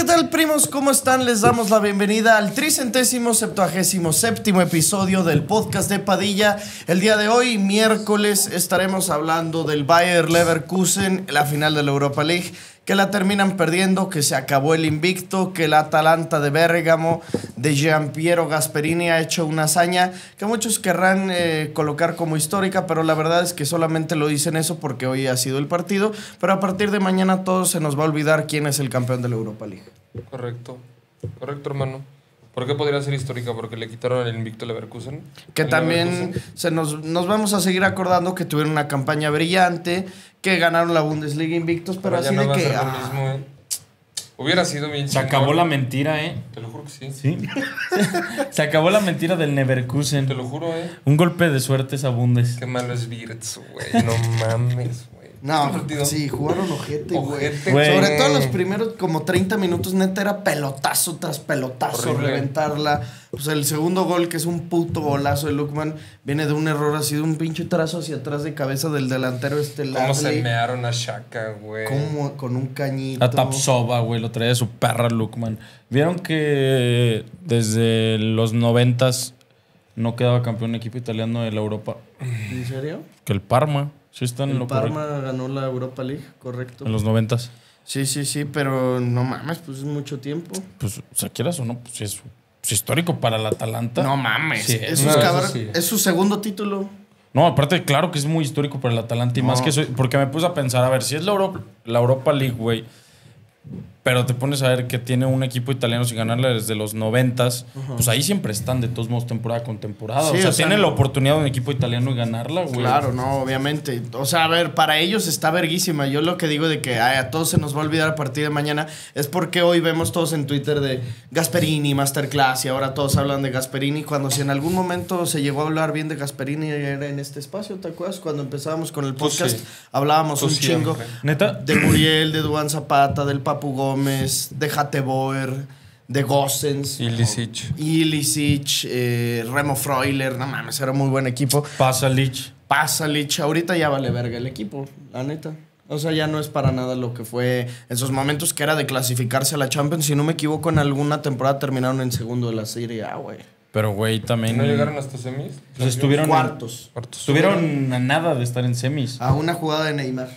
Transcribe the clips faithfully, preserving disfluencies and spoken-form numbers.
¿Qué tal, primos? ¿Cómo están? Les damos la bienvenida al tricentésimo septuagésimo séptimo episodio del podcast de Padilla. El día de hoy, miércoles, estaremos hablando del Bayer Leverkusen, la final de la Europa League, que la terminan perdiendo, que se acabó el invicto, que la Atalanta de Bérgamo de Gian Piero Gasperini ha hecho una hazaña que muchos querrán eh, colocar como histórica, pero la verdad es que solamente lo dicen eso porque hoy ha sido el partido, pero a partir de mañana todo se nos va a olvidar quién es el campeón de la Europa League. Correcto, correcto, hermano. ¿Por qué podría ser histórica? Porque le quitaron el invicto a Leverkusen. Que también se nos, nos vamos a seguir acordando que tuvieron una campaña brillante, que ganaron la Bundesliga invictos, pero, pero así no de que... Ah, mismo, eh. Hubiera sido bien Se chingón. Acabó la mentira, ¿eh? Te lo juro que sí. Sí. Se acabó la mentira del Leverkusen. Te lo juro, ¿eh? Un golpe de suerte es a Bundes. Qué malo es Wirtz, güey. No mames, güey. No, este sí, jugaron ojete, güey. Sobre todo los primeros como treinta minutos, neta, era pelotazo tras pelotazo, horrible. Reventarla. Pues el segundo gol, que es un puto golazo de Lookman, viene de un error así, de un pinche trazo hacia atrás de cabeza del delantero este Ladley. ¿Cómo se mearon a Shaka, güey? Como con un cañito. A Tapsova, güey, lo traía de su perra Lookman. ¿Vieron que desde los noventas no quedaba campeón equipo italiano de la Europa? ¿En serio? Que el Parma. Sí, están en lo correcto. Parma ganó la Europa League, correcto. En los noventas. Sí, sí, sí, pero no mames, pues es mucho tiempo. Pues, o sea, quieras o no, pues es, es histórico para la Atalanta. No mames, sí, es, no, cabr... sí. es su segundo título. No, aparte, claro que es muy histórico para la Atalanta y no. más que eso, porque me puse a pensar, a ver, si es la Europa, la Europa League, güey, pero te pones a ver que tiene un equipo italiano sin ganarla desde los noventas, uh-huh. pues ahí siempre están de todos modos temporada con temporada. Sí, o sea, o sea tienen no... la oportunidad de un equipo italiano y ganarla, güey. Claro, no, obviamente. O sea, a ver, para ellos está verguísima. Yo lo que digo de que ay, a todos se nos va a olvidar a partir de mañana es porque hoy vemos todos en Twitter de Gasperini, Masterclass, y ahora todos hablan de Gasperini. Cuando si en algún momento se llegó a hablar bien de Gasperini era en este espacio, ¿te acuerdas? Cuando empezábamos con el podcast, pues sí. hablábamos pues un siempre. chingo. ¿Neta? De Muriel, de Duan Zapata, del Papu Gómez, de Hatteboer, de Gossens, Ilicic, Ilicic eh, Remo Freuler, no mames, era muy buen equipo. Pasalic. Pasalic, ahorita ya vale verga el equipo, la neta. O sea, ya no es para nada lo que fue en sus momentos, que era de clasificarse a la Champions. Si no me equivoco, en alguna temporada terminaron en segundo de la Serie A, güey. Pero, güey, también... ¿No llegaron hasta semis? Pues estuvieron cuartos. cuartos. Estuvieron a nada de estar en semis. A una jugada de Neymar,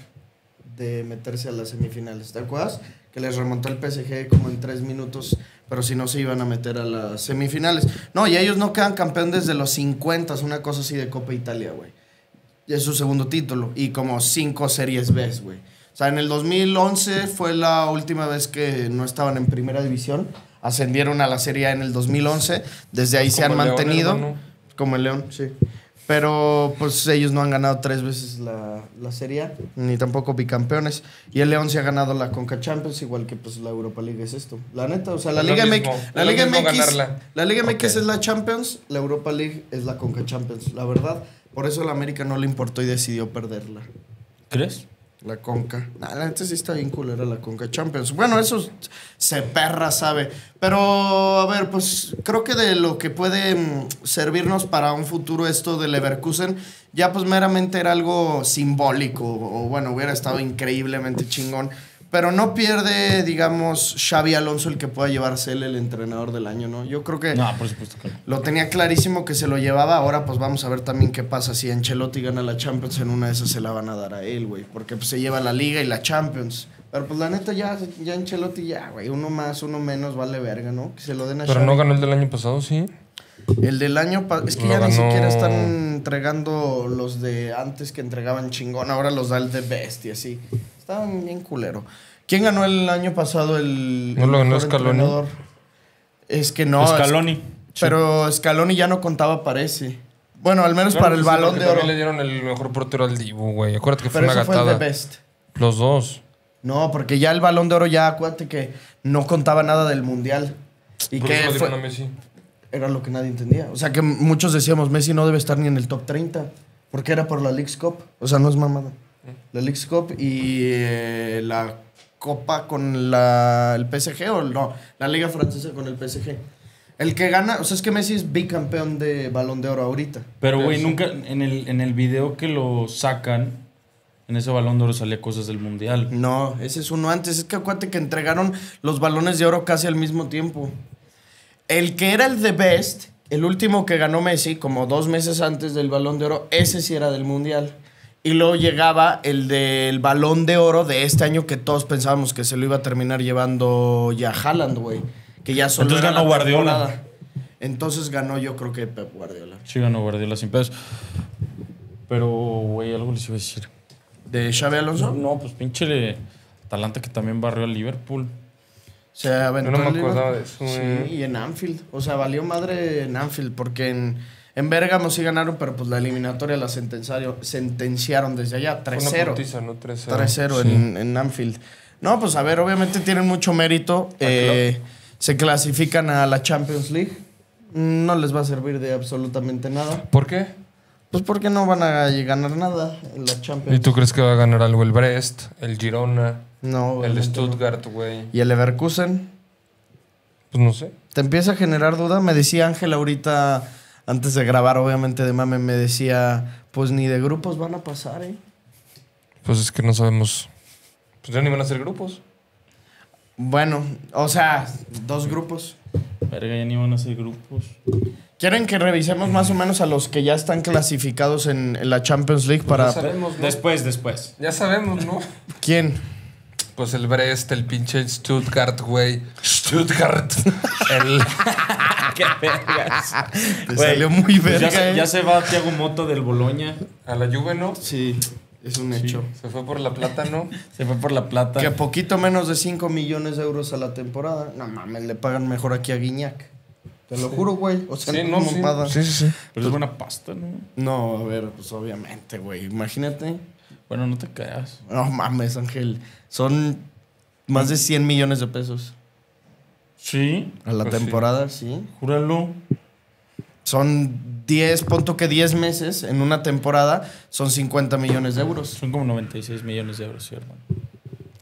de meterse a las semifinales, ¿te acuerdas? Que les remontó el P S G como en tres minutos, pero si no se iban a meter a las semifinales. No, y ellos no quedan campeón desde los cincuenta, una cosa así de Copa Italia, güey. Y es su segundo título, y como cinco series B, güey. O sea, en el dos mil once fue la última vez que no estaban en primera división. Ascendieron a la Serie A en el dos mil once, desde ahí se han mantenido. León, ¿no? Como el León, sí. Pero pues ellos no han ganado tres veces la, la Serie A, ni tampoco bicampeones. Y el León se ha ganado la Conca Champions, igual que pues la Europa League es esto. La neta, o sea, la Liga M X, la Liga M X, la Liga M X es la Champions, la Europa League es la Conca Champions. La verdad, por eso a la América no le importó y decidió perderla. ¿Crees? La Conca. Nah, la neta sí está bien cool, era la Conca Champions. Bueno, eso se perra sabe. Pero, a ver, pues creo que de lo que puede mm, servirnos para un futuro esto de Leverkusen, ya pues meramente era algo simbólico. O bueno, hubiera estado increíblemente chingón. Pero no pierde, digamos, Xabi Alonso el que pueda llevarse él el entrenador del año, ¿no? Yo creo que... No, por supuesto que no. Lo tenía clarísimo que se lo llevaba. Ahora, pues, vamos a ver también qué pasa. Si Ancelotti gana la Champions, en una de esas se la van a dar a él, güey. Porque, pues, se lleva la Liga y la Champions. Pero, pues, la neta, ya, ya Ancelotti, ya, güey. Uno más, uno menos, vale verga, ¿no? Que se lo den a Xabi. Pero no ganó el del año pasado, ¿sí? El del año pasado... Es que ya ni siquiera están entregando los de antes que entregaban chingón. Ahora los da el de Best y así. Estaban bien culero. ¿Quién ganó el año pasado el... No el lo ganó Scaloni. Entrenador? Es que no. Scaloni. Es, pero Scaloni ya no contaba, parece. Bueno, al menos claro, para el Balón de Oro. Le dieron el mejor portero al Dibu, güey. Acuérdate que pero fue una gatada. Fue el de Best. Los dos. No, porque ya el Balón de Oro ya, acuérdate que no contaba nada del Mundial. Y Por que fue, Messi. Era lo que nadie entendía. O sea, que muchos decíamos, Messi no debe estar ni en el top treinta. Porque era por la League's Cup. O sea, no es mamada. La League's Cup y eh, la Copa con la, el P S G, o no, la Liga Francesa con el P S G. El que gana, o sea, es que Messi es bicampeón de Balón de Oro ahorita. Pero, güey, nunca en el, en el video que lo sacan, En ese Balón de Oro salía cosas del Mundial. No, ese es uno antes. Es que acuérdate que entregaron los Balones de Oro casi al mismo tiempo. El que era el de Best, el último que ganó Messi, como dos meses antes del Balón de Oro, ese sí era del Mundial. Y luego llegaba el del Balón de Oro de este año que todos pensábamos que se lo iba a terminar llevando ya Haaland, güey. Que ya solo Entonces ganó Guardiola. Entonces ganó, yo creo que Pep Guardiola. Sí, ganó Guardiola sin pedos. Pero, güey, algo les iba a decir. ¿De Xabi Alonso? No, no, pues pinche Atalanta que también barrió al Liverpool. Se aventó. Yo no me acordaba de eso. Sí, eh. y en Anfield. O sea, valió madre en Anfield porque en, en Bérgamo sí ganaron, pero pues la eliminatoria la sentenciaron desde allá. tres cero. tres cero en, en Anfield. No, pues a ver, obviamente tienen mucho mérito. Eh, se clasifican a la Champions League. No les va a servir de absolutamente nada. ¿Por qué? Pues porque no van a ganar nada en la Champions. ¿Y tú crees que va a ganar algo el Brest, el Girona, no, el Stuttgart, güey? ¿Y el Leverkusen? Pues no sé. ¿Te empieza a generar duda? Me decía Ángel ahorita, antes de grabar, obviamente, de mame, me decía, pues ni de grupos van a pasar, ¿eh? Pues es que no sabemos. Pues ya ni van a ser grupos. Bueno, o sea, dos grupos. Verga, ya ni van a ser grupos. ¿Quieren que revisemos más o menos a los que ya están clasificados en la Champions League para...? Ya sabemos, ¿no? Después, después. Ya sabemos, ¿no? ¿Quién? Pues el Brest, el pinche Stuttgart, güey. Stuttgart. el... ¡Qué vergas! Te güey, salió muy verga. Pues ya, se, ya se va Thiago Motta del Bolonia. A la Juve, ¿no? Sí, es un sí. hecho. Se fue por la plata, ¿no? Se fue por la plata. Que a poquito menos de cinco millones de euros a la temporada. No mames, le pagan mejor aquí a Guiñac. Te lo sí. juro, güey. O sea, sí, no, sí. sí, sí, sí. Pero pues, es buena pasta, ¿no? No, a ver, pues obviamente, güey. Imagínate. Bueno, no te creas. No mames, Ángel. Son más de cien millones de pesos. ¿Sí? A la pues temporada, sí. sí. Júralo. Son diez, punto que diez meses en una temporada. Son cincuenta millones de euros. Son como noventa y seis millones de euros, ¿sí, hermano?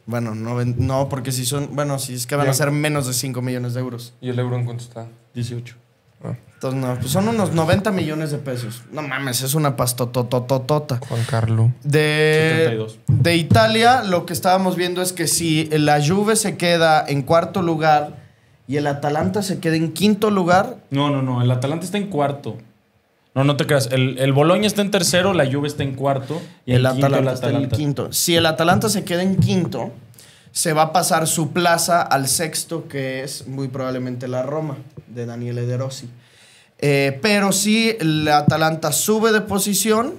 Bueno, no, no, porque si son... Bueno, si es que van a ser menos de cinco millones de euros. ¿Y el euro en cuánto está? dieciocho. Ah. Entonces, no, pues son unos noventa millones de pesos. No mames, es una pastotototota. Juan Carlos. De, setenta y dos. De Italia, lo que estábamos viendo es que si la Juve se queda en cuarto lugar y el Atalanta se queda en quinto lugar... No, no, no. El Atalanta está en cuarto. No, no te creas. El, el Bolonia está en tercero, la Juve está en cuarto y el, el Atalanta, quinto, el Atalanta está en quinto. Si el Atalanta se queda en quinto, se va a pasar su plaza al sexto, que es muy probablemente la Roma, de Daniele De Rossi. Eh, pero si el Atalanta sube de posición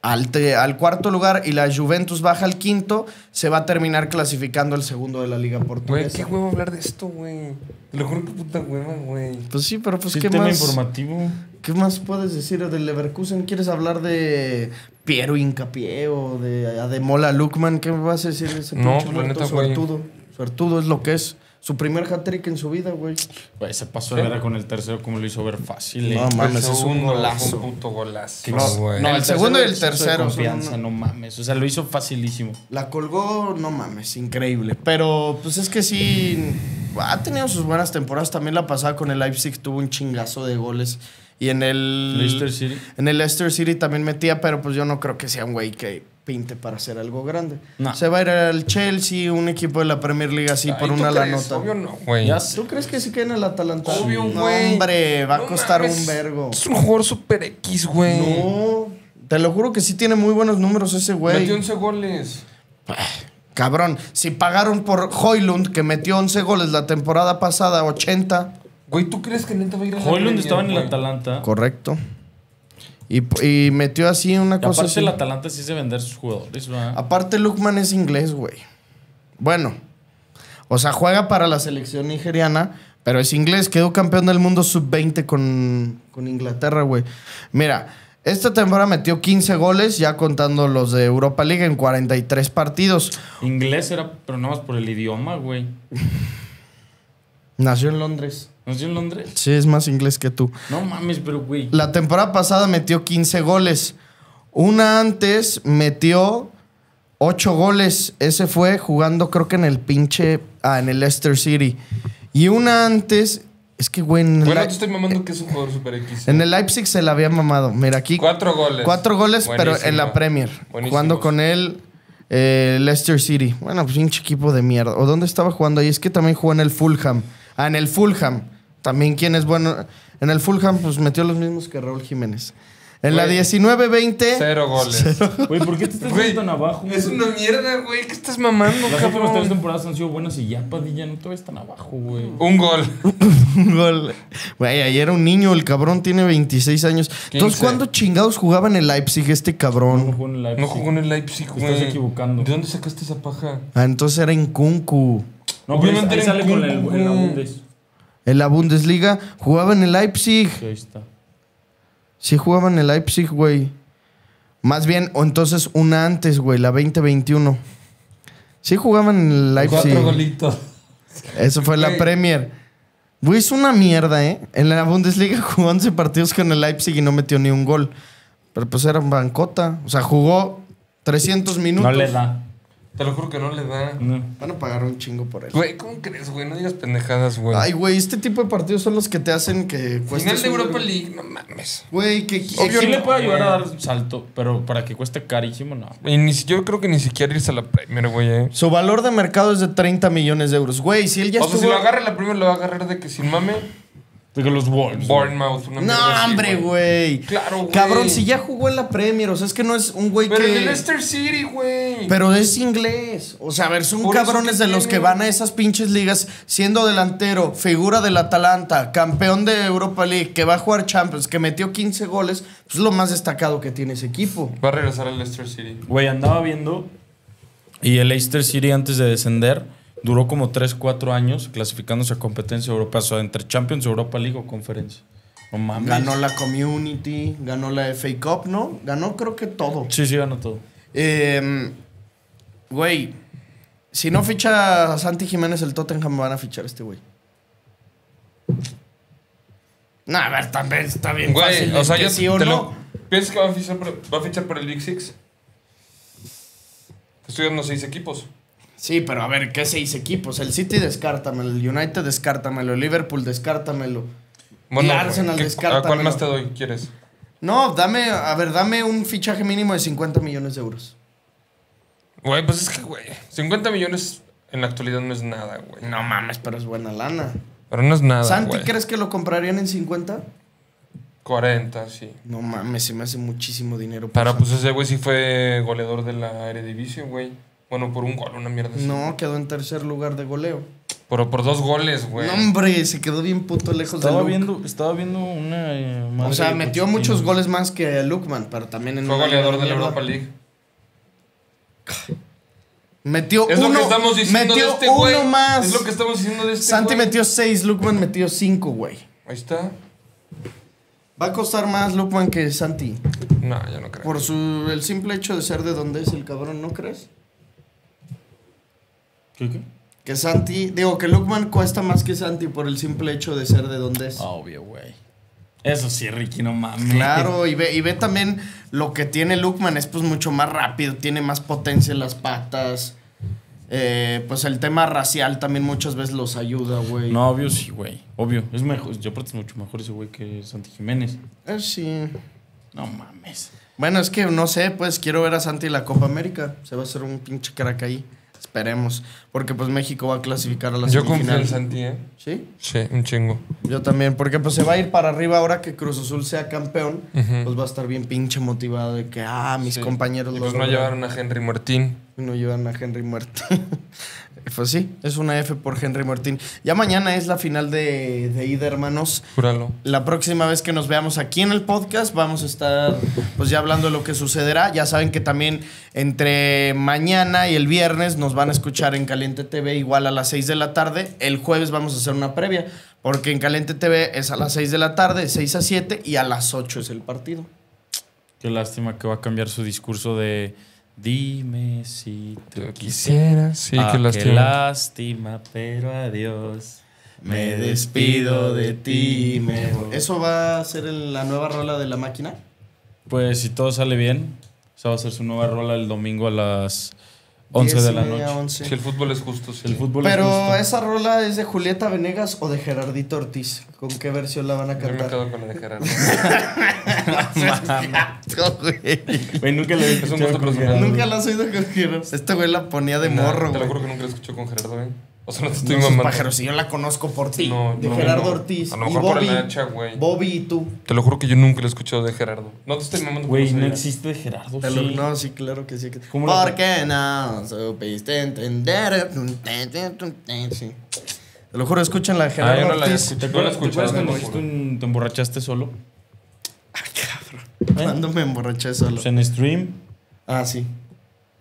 al, al cuarto lugar y la Juventus baja al quinto, se va a terminar clasificando el segundo de la Liga Portuguesa. Güey, qué huevo hablar de esto, güey. Te lo juro que puta hueva, güey. Pues sí, pero pues sí, qué más... informativo. ¿Qué más puedes decir del Leverkusen? ¿Quieres hablar de Piero Hincapié o de Ademola Lookman? ¿Qué vas a decir de ese pinche? No, pues la neta, güey. Suertudo. Suertudo es lo que es. Su primer hat-trick en su vida, güey. Güey, se pasó de verga con el tercero, como lo hizo ver fácil. No, eh. mames, es un golazo. Un puto golazo. No, no, el, el segundo y el tercero. Confianza, son... no mames. O sea, lo hizo facilísimo. La colgó, no mames, increíble. Pero, pues es que sí, ha tenido sus buenas temporadas. También la pasada con el Leipzig tuvo un chingazo de goles. Y en el Leicester City. En el Leicester City también metía, pero pues yo no creo que sea un güey que pinte para hacer algo grande. No. Se va a ir al Chelsea, un equipo de la Premier League así, ay, por una la nota. Obvio no, güey. ¿Tú crees que se queda en el Atalanta? Obvio, güey. No, hombre, va no, a costar mames, un vergo. Es un jugador super X, güey. No, te lo juro que sí tiene muy buenos números ese güey. Metió once goles. Cabrón, si pagaron por Højlund, que metió once goles la temporada pasada, ochenta... Güey, ¿tú crees que neta va a ir a la Højlund estaba en el Atalanta. Correcto. Y, y metió así una y cosa aparte así. El Atalanta sí se vender sus jugadores, ¿verdad? Aparte, Lookman es inglés, güey. Bueno. O sea, juega para la selección nigeriana, pero es inglés. Quedó campeón del mundo sub veinte con, con Inglaterra, güey. Mira, esta temporada metió quince goles, ya contando los de Europa League, en cuarenta y tres partidos. Inglés era, pero no más por el idioma, güey. Nació en Londres. ¿Nació en Londres? Sí, es más inglés que tú. No mames, pero güey. La temporada pasada metió quince goles. Una antes metió ocho goles. Ese fue jugando creo que en el pinche... Ah, en el Leicester City. Y una antes Es que, güey... Bueno, la... te estoy mamando que es un jugador super X. En el Leipzig se la había mamado. Mira, aquí... Cuatro goles. Cuatro goles, buenísimo, pero en la Premier. Buenísimo. Jugando con él, eh, Leicester City. Bueno, pues un equipo de mierda. ¿O dónde estaba jugando ahí? Es que también jugó en el Fulham. Ah, en el Fulham. También, ¿quién es bueno? En el Fulham, pues, metió los mismos que Raúl Jiménez. En güey, la diecinueve veinte... Cero goles. Cero. Güey, ¿por qué te estás güey, tan abajo? Es una mierda, güey. ¿Qué estás mamando, Las cabrón? Las tres temporadas han sido buenas y ya, Padilla, no te ves tan abajo, güey. Un gol. Un gol. Güey, ahí era un niño. El cabrón tiene veintiséis años. quince. Entonces, ¿cuándo chingados jugaba en el Leipzig este cabrón? No jugó en el Leipzig. No jugó en el Leipzig, güey. Te estás equivocando. ¿De dónde sacaste esa paja? Ah, entonces era en Kunku. No, pero ahí sale con el, en la Bundes. En la Bundesliga. Jugaba en el Leipzig. Sí, ahí está. Sí jugaba en el Leipzig, güey. Más bien, o entonces una antes, güey, la veinte veintiuno. Sí jugaban en el Leipzig. Cuatro golitos. Eso fue la Premier. Güey, es una mierda, ¿eh? En la Bundesliga jugó once partidos con el Leipzig y no metió ni un gol. Pero pues era bancota. O sea, jugó trescientos minutos. No le da. Te lo juro que no le da. No. Van a pagar un chingo por él. Güey, ¿cómo crees, güey? No digas pendejadas, güey. Ay, güey, este tipo de partidos son los que te hacen que cueste... Final de Europa League, no mames. Güey, que... Obvio sí le puede ayudar a dar un salto, pero para que cueste carísimo, no. Y ni, yo creo que ni siquiera irse a la Premier, güey, eh. Su valor de mercado es de treinta millones de euros. Güey, si él ya o estuvo... O sea, si lo agarra la Premier, lo va a agarrar de que sin mame... De que los Wolves. Bournemouth. Una no, así, hombre, güey. Claro, güey. Cabrón, si ya jugó en la Premier. O sea, es que no es un güey que... Pero en el Leicester City, güey. Pero es inglés. O sea, a ver, son Por cabrones de tiene. los que van a esas pinches ligas siendo delantero, figura del Atalanta, campeón de Europa League, que va a jugar Champions, que metió quince goles. Pues es lo más destacado que tiene ese equipo. Va a regresar al Leicester City. Güey, andaba viendo. Y el Leicester City, antes de descender... Duró como tres, cuatro años clasificándose a competencia europea. O sea, entre Champions, Europa League o Conferencia. No mames. Ganó la Community, ganó la F A Cup, ¿no? Ganó creo que todo. Sí, sí, ganó todo. Eh, güey, si no ficha a Santi Jiménez el Tottenham, van a fichar a este güey. No, a ver, también está bien güey, fácil. O sea, yo sí o no. ¿Piensas que va a fichar por, va a fichar por el Big Six? Estoy dando seis equipos. Sí, pero a ver, ¿qué seis equipos? El City descártamelo, el United descártamelo, el Liverpool descártamelo, bueno, el Arsenal descártamelo. ¿A cuál más te doy? ¿Quieres? No, dame, a ver, dame un fichaje mínimo de cincuenta millones de euros. Güey, pues es que, güey, cincuenta millones en la actualidad no es nada, güey. No mames, pero es buena lana. Pero no es nada, Santi, güey. ¿Crees que lo comprarían en cincuenta? cuarenta, sí. No mames, se me hace muchísimo dinero. Para, pues ese güey sí fue goleador de la Eredivisie, güey. Bueno, por un gol, una mierda así. No, quedó en tercer lugar de goleo. Pero por dos goles, güey. No, hombre, se quedó bien puto lejos estaba de Luke. Viendo, estaba viendo una... Eh, o sea, metió Pochettino. Muchos goles más que Lookman, pero también en... Fue goleador de la Europa League. Metió es uno... Es lo que estamos diciendo metió de este güey. Metió uno más. Es lo que estamos diciendo de este Santi güey. Metió seis, Lookman metió cinco, güey. Ahí está. Va a costar más Lookman que Santi. No, yo no creo. Por su, el simple hecho de ser de donde es el cabrón, ¿no crees? ¿Qué, qué? Que Santi... Digo, que Lookman cuesta más que Santi por el simple hecho de ser de donde es. Obvio, güey. Eso sí, Ricky, no mames. Claro, y ve, y ve también lo que tiene Lookman. Es pues mucho más rápido, tiene más potencia en las patas. Eh, pues el tema racial también muchas veces los ayuda, güey. No, obvio sí, güey. Obvio. Es mejor. Yo aparte es mucho mejor ese güey que Santi Jiménez. Eh, sí. No mames. Bueno, es que no sé, pues quiero ver a Santi en la Copa América. Se va a hacer un pinche crack ahí. Esperemos, porque pues México va a clasificar a la semifinal. Yo confío en Santi, ¿eh? ¿Sí? Sí, un chingo. Yo también, porque pues se va a ir para arriba ahora que Cruz Azul sea campeón. Uh-huh. Pues va a estar bien pinche motivado de que, ah, mis sí. compañeros... Y pues lo no llevaron a Henry Martín. No llevaron a Henry Martín. Pues sí, es una F por Henry Martín. Ya mañana es la final de, de ida, hermanos. Júralo. La próxima vez que nos veamos aquí en el podcast vamos a estar pues ya hablando de lo que sucederá. Ya saben que también entre mañana y el viernes nos van a escuchar en Caliente T V igual a las seis de la tarde. El jueves vamos a hacer una previa porque en Caliente T V es a las seis de la tarde, seis a siete y a las ocho es el partido. Qué lástima que va a cambiar su discurso de... Dime si tú quisieras. Sí, ah, qué lástima. Qué lástima, pero adiós. Me despido de ti. Me voy. ¿Eso va a ser la nueva rola de La Máquina? Pues si todo sale bien, o esa va a ser su nueva rola el domingo a las once de la noche. Si el fútbol es justo, sí. El fútbol Pero es justo. ¿Esa rola es de Julieta Venegas o de Gerardito Ortiz? ¿Con qué versión la van a cantar? Yo me quedo con la de Gerardo. Güey, nunca la he escuchado con, con Gerardo. Nunca la has oído con Gerardo. Este güey la ponía de no, morro, güey. Te lo juro que nunca la escuché con Gerardo, güey. O sea, no te estoy no, mamando. Pájaro, si yo la conozco por ti. No, de no, Gerardo no. Ortiz. A lo mejor y Bobby, por el hacha, güey. Bobby y tú. Te lo juro que yo nunca lo he escuchado de Gerardo. No te estoy mamando. Güey, no existe de Gerardo. Te sí. Lo, no, sí, claro que sí. ¿Por qué no supiste entender? Sí. Te lo juro, escuchen la de Gerardo. Ah, yo no la escuché. ¿Te acuerdas cuando te emborrachaste solo? Ah, cabrón. ¿Cuándo me emborraché solo? En stream. Ah, sí.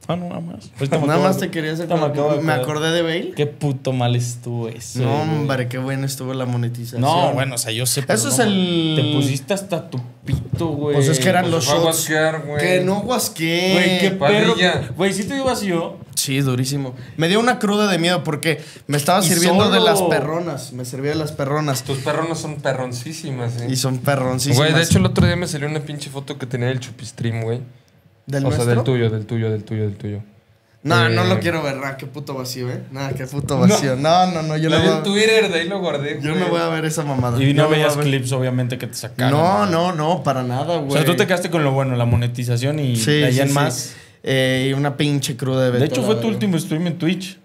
Ah, no, nada más. Pues nada acabo, más te quería hacer. Me, acabo, me acordé de Bale. Qué puto mal estuvo eso. No, hombre, qué bueno estuvo la monetización. No, bueno, o sea, yo sé. Eso es no, el. Te pusiste hasta tu pito, güey. Pues es que eran pues los shots. Guasquear, güey. Que no guasqué. Güey, qué perro. Güey, si ¿sí te ibas yo. Sí, durísimo. Me dio una cruda de miedo porque me estaba y sirviendo solo... de las perronas. Me servía de las perronas. Tus perronas son perroncísimas, ¿eh? Y son perroncísimas. Güey, de hecho, el otro día me salió una pinche foto que tenía el Chupistream, güey. ¿Del o nuestro? Sea, del tuyo, del tuyo, del tuyo, del tuyo. No, eh, no lo quiero ver, nada, qué puto vacío, ¿eh? Nada, qué puto vacío. No, no, no, no yo lo no vi en Twitter, de ahí lo guardé. Yo no voy a ver esa mamada. Y no, no veías clips, obviamente, que te sacaron. No, no, no, para nada, güey. O sea, tú te quedaste con lo bueno, la monetización y sí, allá sí, en sí. Más. Eh, y una pinche cruda de Beto. De hecho, fue tu último stream en Twitch.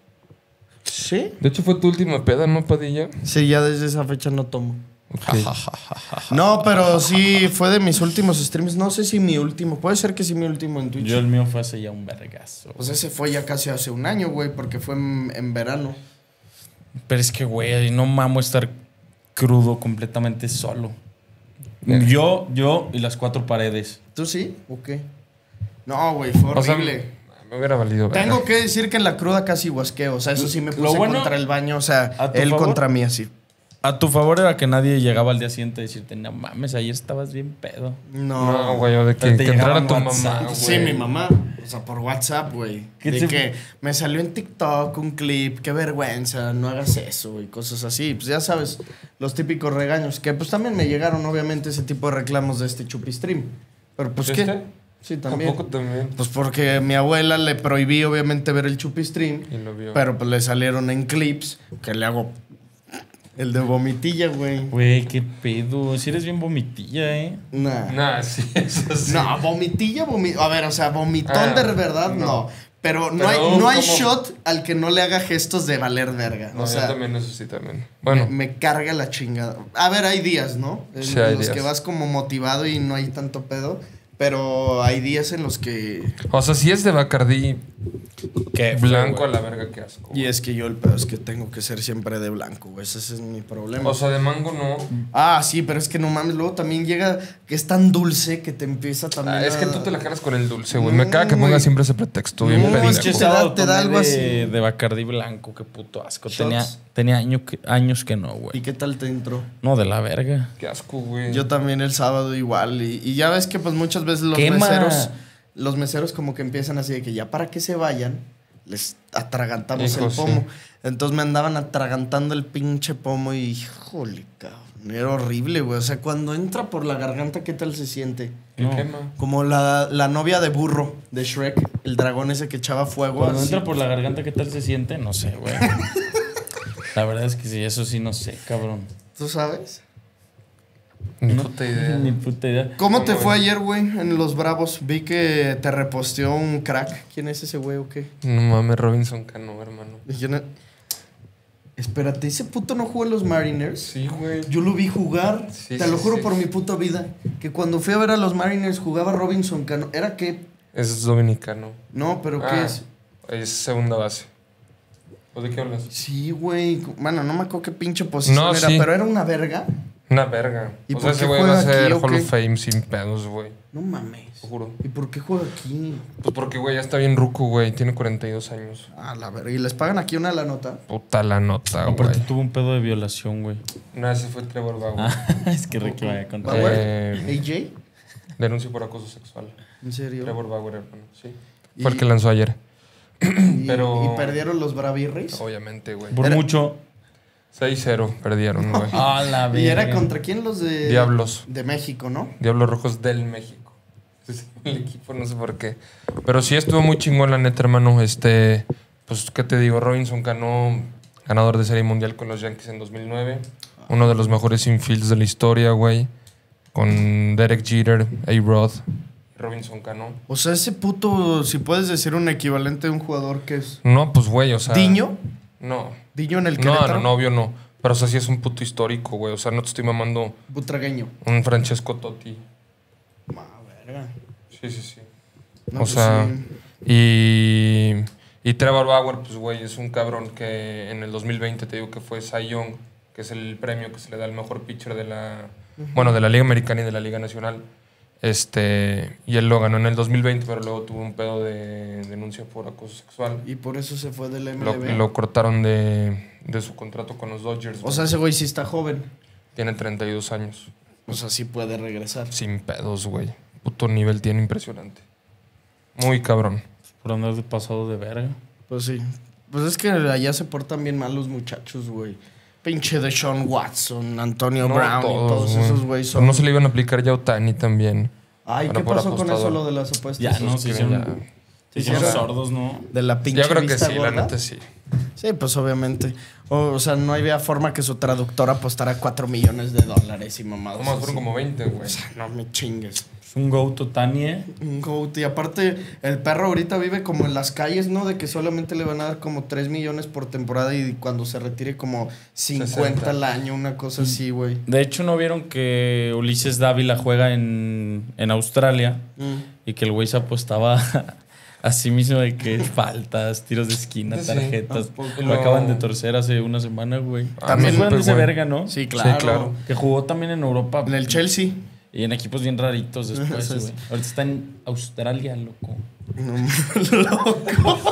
¿Sí? De hecho, fue tu última peda, ¿no, Padilla? Sí, ya desde esa fecha no tomo. Okay. No, pero sí fue de mis últimos streams. No sé si mi último. Puede ser que sí mi último en Twitch. Yo el mío fue hace ya un vergazo. Pues ese fue ya casi hace un año, güey, porque fue en, en verano. Pero es que, güey, no mamo estar crudo completamente solo. Bien. Yo, yo y las cuatro paredes. ¿Tú sí? ¿O qué? No, güey, fue horrible. O sea, me hubiera valido. ¿Verdad? Tengo que decir que en la cruda casi huasqueo. O sea, eso sí me puse bueno, contra el baño. O sea, él favor? Contra mí así. A tu favor era que nadie llegaba al día siguiente a decirte, no mames, ayer estabas bien pedo. No, güey, no, de que, que entrara tu mamá, güey. Sí, mi mamá. O sea, por WhatsApp, güey. De que me salió en TikTok un clip, qué vergüenza, no hagas eso y cosas así. Pues ya sabes, los típicos regaños. Que pues también me llegaron, obviamente, ese tipo de reclamos de este Chupistream. Pero pues ¿Este? ¿Qué? Sí, también. Tampoco también. Pues porque mi abuela le prohibí, obviamente, ver el Chupistream. Y lo vio. Pero pues le salieron en clips que le hago... El de vomitilla, güey. Güey, qué pedo. Si eres bien vomitilla, ¿eh? Nah. Nah, sí, eso sí. No, vomitilla, vomitilla. A ver, o sea, vomitón ah, de verdad, no. no. Pero, Pero no hay, no hay shot al que no le haga gestos de valer verga. No, o sea, yo también eso sí, también. Bueno. Me, me carga la chingada. A ver, hay días, ¿no? En sí, hay los días. Que vas como motivado y no hay tanto pedo. Pero hay días en los que... O sea, si es de Bacardí, qué blanco, güey. A la verga, qué asco. Güey. Y es que yo el pedo es que tengo que ser siempre de blanco, güey. Ese es mi problema. O sea, de mango no. Ah, sí, pero es que no mames. Luego también llega que es tan dulce que te empieza también ah, es a... que tú te la cargas con el dulce, güey. No, me caga que pongas siempre ese pretexto. No, bien no, es que te da, te da algo así. De, de Bacardí blanco, qué puto asco. Shots. Tenía, tenía año que, años que no, güey. ¿Y qué tal te entró? No, de la verga. Qué asco, güey. Yo también el sábado igual. Y, y ya ves que pues muchas veces... Los meseros, los meseros como que empiezan así de que ya para que se vayan, les atragantamos hijo, el pomo. Sí. Entonces me andaban atragantando el pinche pomo y híjole, cabrón. Era horrible, güey. O sea, cuando entra por la garganta, ¿qué tal se siente? No. Como la, la novia de burro de Shrek, el dragón ese que echaba fuego. Cuando así. Entra por la garganta, ¿qué tal se siente? No sé, güey. La verdad es que sí, eso sí no sé, cabrón. ¿Tú sabes? Ni no, puta idea. Ni puta idea. ¿Cómo te fue ayer, güey, en Los Bravos? Vi que te reposteó un crack. ¿Quién es ese güey o qué? No mames, Robinson Cano, hermano. Yo no... Espérate, ¿ese puto no jugó en los Mariners? Sí, güey. Yo lo vi jugar, sí, te sí, lo juro sí, por sí. mi puta vida, que cuando fui a ver a los Mariners jugaba Robinson Cano. ¿Era qué? Ese es dominicano. No, pero ah, ¿qué es? Es segunda base. ¿O de qué hablas? Sí, güey. Bueno, no me acuerdo qué pinche posición no, era, sí. pero era una verga. Una verga. ¿Y o sea, ese güey va a ser Hall of Fame sin pedos, güey. No mames. Te juro. ¿Y por qué juega aquí? Pues porque, güey, ya está bien ruco, güey. Tiene cuarenta y dos años. Ah, la verga. ¿Y les pagan aquí una la nota? Puta la nota, güey. Aparte tuvo un pedo de violación, güey. No, ese fue el Trevor Bauer. Ah, es que Ricky va a contar. ¿A J? Denuncio por acoso sexual. ¿En serio? Trevor Bauer, hermano. Sí. Fue el que lanzó ayer. Pero... ¿Y perdieron los Bravirris? Obviamente, güey. Por mucho... seis cero perdieron, güey. Ah, la verga. ¿Y era contra quién los de...? Diablos. De México, ¿no? Diablos Rojos del México. el equipo, no sé por qué. Pero sí estuvo muy chingón, la neta, hermano. Este, pues, ¿qué te digo? Robinson ganó, ganador de Serie Mundial con los Yankees en dos mil nueve. Uno de los mejores infields de la historia, güey. Con Derek Jeter, A-Rod, Robinson Cano. O sea, ese puto, si puedes decir un equivalente de un jugador que es... No, pues, güey, o sea... ¿Diño? No. ¿Diño en el Querétaro? No, no, no, obvio no. Pero, o sea, sí es un puto histórico, güey. O sea, no te estoy mamando... Butragueño. Un Francesco Totti. Ma, verga. Sí, sí, sí. No, o pues sea, sí. Y, y Trevor Bauer, pues, güey, es un cabrón que en el dos mil veinte, te digo que fue Cy Young, que es el premio que se le da al mejor pitcher de la... Uh-huh. Bueno, de la Liga Americana y de la Liga Nacional. Este, y él lo ganó en el dos mil veinte, pero luego tuvo un pedo de denuncia por acoso sexual. Y por eso se fue del M L B. Lo, lo cortaron de, de su contrato con los Dodgers. O güey. sea, ese güey sí está joven. Tiene treinta y dos años. O sea, sí puede regresar. Sin pedos, güey. Puto nivel tiene impresionante. Muy cabrón. Por andar de pasado de verga. Pues sí. Pues es que allá se portan bien mal los muchachos, güey. Pinche de Sean Watson, Antonio no, Brown todos, y todos wey. esos güeyes son... No se le iban a aplicar ya a Otani también. Ay, ¿qué pasó apostador? con eso, lo de las apuestas? Ya, no, se hicieron, ya... se hicieron sordos, ¿no? De la pinche Yo creo que sí, gorda. la neta sí. Sí, pues obviamente. O, o sea, no había forma que su traductora apostara cuatro millones de dólares y mamadas. Nomás fueron como veinte, güey. O sea, no me chingues. Es un goat Otani, ¿eh? Un goat. Y aparte, el perro ahorita vive como en las calles, ¿no? De que solamente le van a dar como tres millones por temporada y cuando se retire como cincuenta al año, una cosa así, güey. De hecho, ¿no vieron que Ulises Dávila juega en, en Australia? Mm. Y que el güey se apostaba a sí mismo de que faltas, tiros de esquina, tarjetas. Sí, tampoco, lo acaban de torcer hace una semana, güey. También juegan de ese verga, ¿no? Sí, claro. Sí, claro. Que jugó también en Europa. En el Chelsea. Y en equipos bien raritos después, güey. Sí. Ahorita está en Australia, loco. No, loco.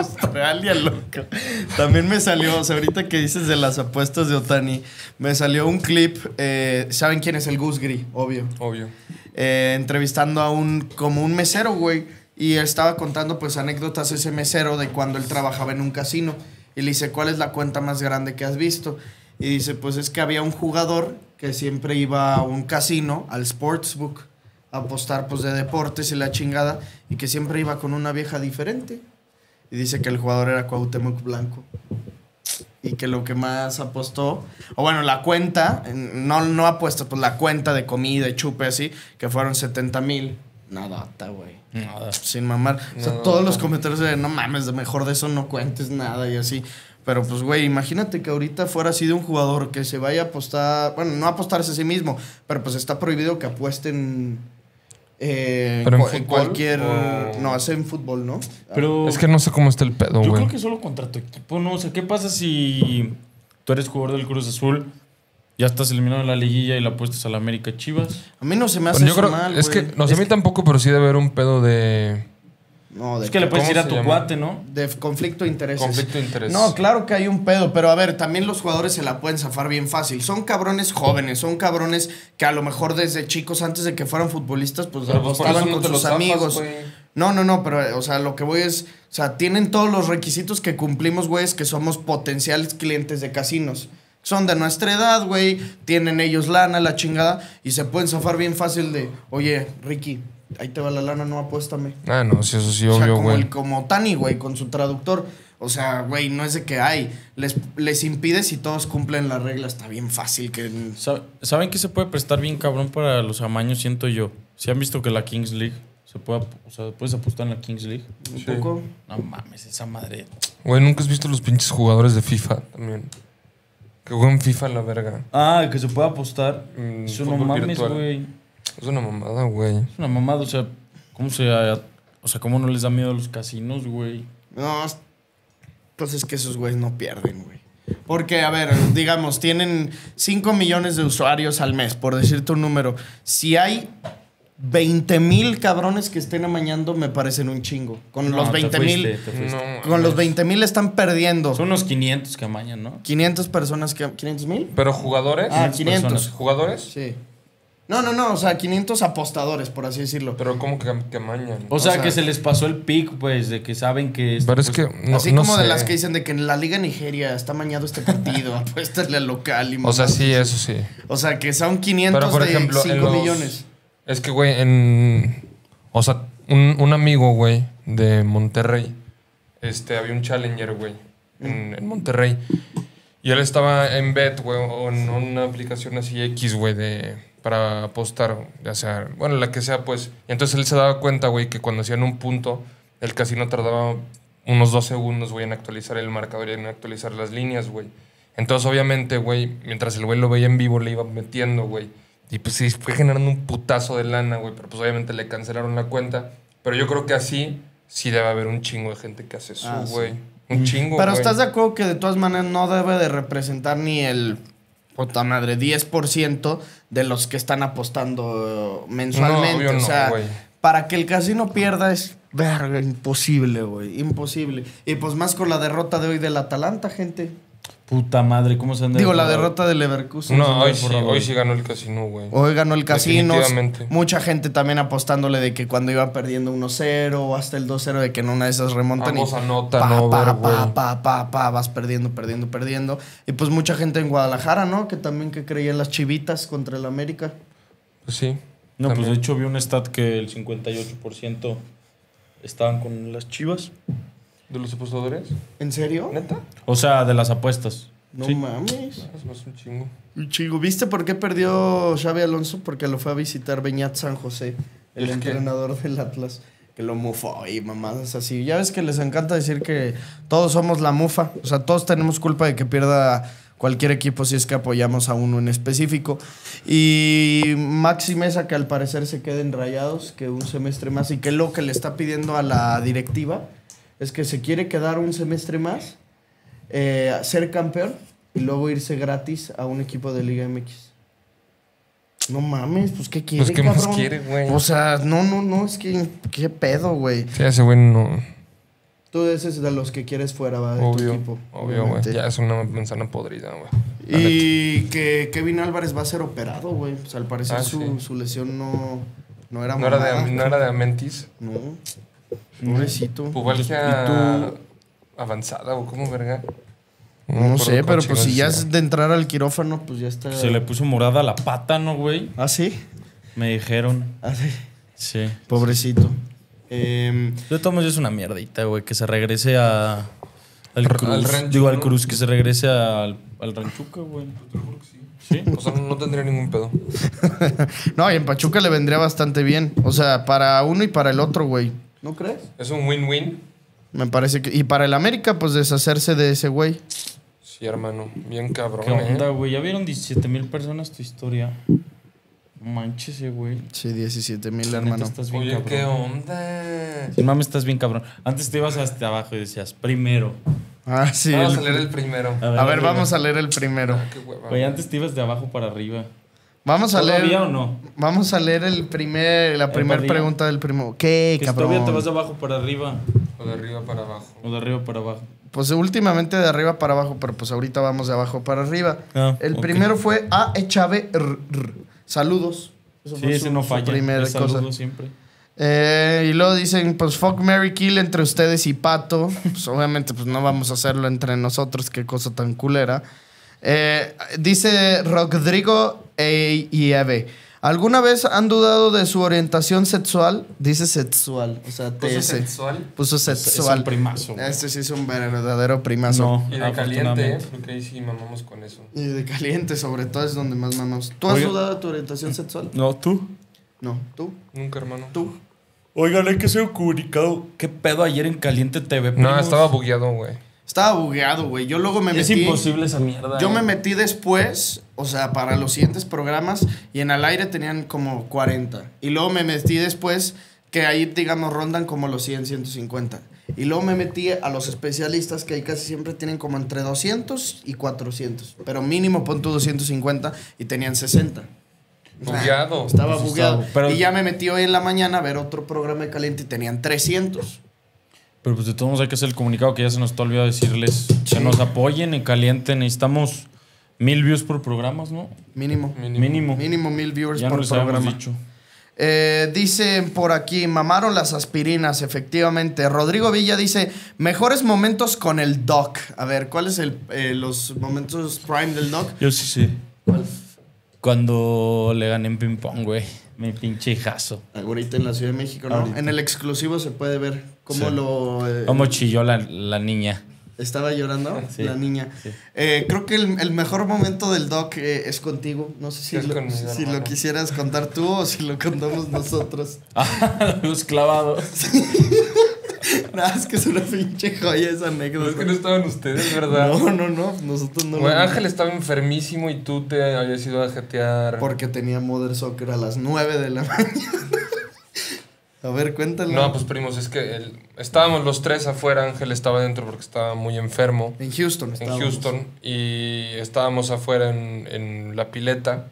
Australia, loco. También me salió, o sea, ahorita que dices de las apuestas de Otani, me salió un clip. Eh, ¿Saben quién es el Gus Gris? Obvio. Obvio. Eh, entrevistando a un, como un mesero, güey. Y él estaba contando, pues, anécdotas a ese mesero de cuando él trabajaba en un casino. Y le dice, ¿cuál es la cuenta más grande que has visto? Y dice, pues es que había un jugador que siempre iba a un casino, al sportsbook, a apostar pues de deportes y la chingada, y que siempre iba con una vieja diferente. Y dice que el jugador era Cuauhtémoc Blanco. Y que lo que más apostó, o bueno, la cuenta, no, no apuesta, pues la cuenta de comida y chupe así, que fueron setenta mil. Nadota, güey. Nada. Sin mamar. O sea, nada, todos los comentarios de no mames, mejor de eso no cuentes nada y así. Pero pues, güey, imagínate que ahorita fuera así de un jugador que se vaya a apostar. Bueno, no apostarse a sí mismo, pero pues está prohibido que apuesten eh, ¿Pero en cu fútbol? cualquier. O... No, es en fútbol, ¿no? Pero es que no sé cómo está el pedo, güey. Yo wey. creo que solo contra tu equipo, ¿no? O sea, ¿qué pasa si tú eres jugador del Cruz Azul? Ya estás eliminado de la liguilla y la apuestas a la América Chivas. A mí no se me hace yo eso creo, mal, güey. Es que, no, es a mí que... tampoco, pero sí debe haber un pedo de... No, de es que le puedes ir a tu llama? cuate, ¿no? De conflicto de intereses. Conflicto de intereses. No, claro que hay un pedo, pero a ver, también los jugadores se la pueden zafar bien fácil. Son cabrones jóvenes, son cabrones que a lo mejor desde chicos, antes de que fueran futbolistas, pues apostaban con sus amigos. Zafas, No, no, no, pero, o sea, lo que voy es... O sea, tienen todos los requisitos que cumplimos, güey, es que somos potenciales clientes de casinos. Son de nuestra edad, güey, tienen ellos lana, la chingada, y se pueden zafar bien fácil de, oye, Ricky, ahí te va la lana, no apuéstame. Ah, no, sí, eso sí, obvio, güey. O sea, obvio, como, el, como Tani, güey, con su traductor. O sea, güey, no es de que hay, les, les impide si todos cumplen la regla, está bien fácil que... ¿Saben que se puede prestar bien cabrón para los amaños, siento yo? ¿Sí han visto que la Kings League se puede, o sea, puedes apostar en la Kings League? ¿Un sí. poco? No mames, esa madre. Güey, ¿nunca has visto los pinches jugadores de FIFA también? Que juega en FIFA la verga. Ah, que se puede apostar. Mm, es una mames, güey. Es una mamada, güey. Es una mamada, o sea, ¿cómo se, o sea, cómo no les da miedo a los casinos, güey? No, pues es que esos güeyes no pierden, güey. Porque, a ver, digamos, tienen cinco millones de usuarios al mes, por decirte un número. Si hay veinte mil cabrones que estén amañando, me parecen un chingo. Con no, los veinte mil. No, con los veinte mil están perdiendo. Son unos quinientos que amañan, ¿no? quinientas personas que. ¿quinientos mil? Pero jugadores. Ah, quinientos. quinientos. ¿Jugadores? Sí. No, no, no, o sea, quinientos apostadores, por así decirlo. Pero como que, que mañan. O, o sea, sea, que se les pasó el pick, pues, de que saben que... Pero pues, es que... No, así no como sé. De las que dicen de que en la Liga Nigeria está mañado este partido, apuéstale al local y... O sea, sí, eso sí. O sea, que son quinientos. Pero, por ejemplo, de cinco millones. Es que, güey, en... O sea, un, un amigo, güey, de Monterrey, este, había un challenger, güey, en, en Monterrey. Y él estaba en bet, güey, o en una aplicación así X, güey, de... para apostar, ya sea, bueno, la que sea, pues. Y entonces él se daba cuenta, güey, que cuando hacían un punto, el casino tardaba unos dos segundos, güey, en actualizar el marcador y en actualizar las líneas, güey. Entonces, obviamente, güey, mientras el güey lo veía en vivo, le iba metiendo, güey. Y pues sí, fue generando un putazo de lana, güey, pero pues obviamente le cancelaron la cuenta. Pero yo creo que así sí debe haber un chingo de gente que hace eso, güey. Ah, sí. Un chingo, güey. Pero ¿estás de acuerdo que de todas maneras no debe de representar ni el... puta madre, diez por ciento de los que están apostando mensualmente? No, no, o sea, wey, para que el casino pierda es verga, imposible, güey, imposible. Y pues más con la derrota de hoy del Atalanta, gente. Puta madre, ¿cómo se han derrotado? Digo, la derrota del Leverkusen. No, hoy sí, hoy sí ganó el casino, güey. Hoy ganó el casino. Mucha gente también apostándole de que cuando iba perdiendo uno cero o hasta el dos cero, de que en una de esas remontan. Vamos y anota, pa, no, pa, ver, pa, pa, pa, pa, vas perdiendo, perdiendo, perdiendo. Y pues mucha gente en Guadalajara, ¿no? Que también que creía en las chivitas contra el América. Pues sí. No, también. Pues de hecho vi un stat que el cincuenta y ocho por ciento estaban con las chivas. ¿De los apostadores? ¿En serio? ¿Neta? O sea, de las apuestas. No sí. mames. Es un chingo. Un chingo. ¿Viste por qué perdió Xabi Alonso? Porque lo fue a visitar Beñat San José, el ¿Es entrenador que? del Atlas, que lo mufó y mamadas así. Ya ves que les encanta decir que todos somos la mufa. O sea, todos tenemos culpa de que pierda cualquier equipo si es que apoyamos a uno en específico. Y Maxi Mesa, que al parecer se queden rayados, que un semestre más, y que lo que le está pidiendo a la directiva es que se quiere quedar un semestre más, eh, ser campeón y luego irse gratis a un equipo de Liga M X. No mames, pues ¿qué quiere, pues, ¿qué cabrón? Más quiere, güey? O sea, no, no, no, es que ¿qué pedo, güey? Sí, ese güey no... Tú eres de los que quieres fuera, va, de obvio, tu equipo. Obvio, güey. Ya es una manzana podrida, güey. Y que Kevin Álvarez va a ser operado, güey. O sea, al parecer ah, su, sí. su lesión no, no era... ¿No era, de, ¿No era de Amentis? No... Pobrecito. Pubalgia avanzada o cómo, verga. No, no sé, pero pues si ya es de entrar al quirófano, pues ya está. Se le puso morada la pata, ¿no, güey? ¿Ah, sí? Me dijeron. ¿Ah, sí? Sí. Pobrecito. Eh, Yo tomo, es una mierdita, güey, que se regrese a... Al Cruz. Al rancho, Digo, al Cruz, ¿no? Que se regrese al, al Ranchuca, güey. Te lo juro que sí. ¿Sí? O sea, no tendría ningún pedo. No, y en Pachuca le vendría bastante bien. O sea, para uno y para el otro, güey. ¿No crees? Es un win-win. Me parece que... Y para el América, pues, deshacerse de ese güey. Sí, hermano. Bien cabrón. ¿Qué onda, güey? ¿Ya vieron diecisiete mil personas tu historia? Manches, güey. Sí, diecisiete mil, hermano. Estás bien, Oye, cabrón, ¿qué onda? Sí, mami, estás bien cabrón. Antes te ibas hasta abajo y decías, primero. Ah, sí. Vamos el... a leer el primero. A ver, a ver vamos a leer el primero. Ah, qué hueva. Güey, antes te ibas de abajo para arriba. Vamos a leer, o no? Vamos a leer el primer, la primera pregunta del primo. ¿Qué, que cabrón? Todavía te vas de abajo para arriba. O de arriba para abajo. O de arriba para abajo. Pues últimamente de arriba para abajo, pero pues ahorita vamos de abajo para arriba. Ah, el okay. primero fue A. Echave. Saludos. Eso sí, fue ese su, no falla. Primera cosa. Saludos siempre. Eh, y luego dicen, pues, fuck, marry, kill entre ustedes y Pato. Pues obviamente pues no vamos a hacerlo entre nosotros. Qué cosa tan culera. Eh, dice Rodrigo E y Eve, ¿alguna vez han dudado de su orientación sexual? Dice sexual, o sea, T S. ¿Puso sexual? Puso sexual. Es un primazo. Güey. Este sí es un verdadero primazo. No, y de caliente, ¿eh? Porque ahí sí mamamos con eso. Y de caliente, sobre todo, es donde más mamamos. ¿Tú has Oiga. dudado de tu orientación sexual? No, ¿tú? No, ¿tú? Nunca, hermano. ¿Tú? Oigan, es que soy comunicado. ¿Qué pedo ayer en Caliente T V? Primos? No, estaba bugueado, güey. Estaba bugueado, güey. Yo luego me metí... Es imposible esa mierda. Yo eh. me metí después, o sea, para los siguientes programas, y en Al Aire tenían como cuarenta. Y luego me metí después, que ahí, digamos, rondan como los cien, ciento cincuenta. Y luego me metí a los especialistas, que ahí casi siempre tienen como entre doscientos y cuatrocientos. Pero mínimo pon tu doscientos cincuenta y tenían sesenta. Bugueado. Estaba Eso bugueado. Pero... Y ya me metí hoy en la mañana a ver otro programa de Caliente y tenían trescientos. Pero pues de todos modos hay que hacer el comunicado que ya se nos está olvidado decirles. Sí. Que nos apoyen en Caliente. Necesitamos Mil views por programas, ¿no? Mínimo. Mínimo. Mínimo, Mínimo mil viewers ya por programa. Eh, dicen por aquí, mamaron las aspirinas, efectivamente. Rodrigo Villa dice, mejores momentos con el Doc. A ver, ¿cuáles son eh, los momentos prime del Doc? Yo sí sé. ¿Cuál? Cuando le gané en ping-pong, güey. Mi pinche hijazo. Ahorita en la Ciudad de México, ¿no? Ahorita. En el exclusivo se puede ver cómo sí. lo... Eh, cómo chilló la, la niña. Estaba llorando sí, la niña. Sí. Eh, creo que el, el mejor momento del Doc eh, es contigo. No sé si, lo, si lo quisieras contar tú o si lo contamos nosotros. Los clavados. Sí. Nada, es que es una pinche joya esa anécdota. No, es que no estaban ustedes, ¿verdad? No, no, no. Nosotros no. Bueno, Ángel estaba enfermísimo y tú te habías ido a jetear. Porque tenía Mother Soccer a las nueve de la mañana. A ver, cuéntalo. No, pues, primos, es que el, estábamos los tres afuera. Ángel estaba dentro porque estaba muy enfermo. En Houston estábamos. En Houston. Y estábamos afuera en, en la pileta.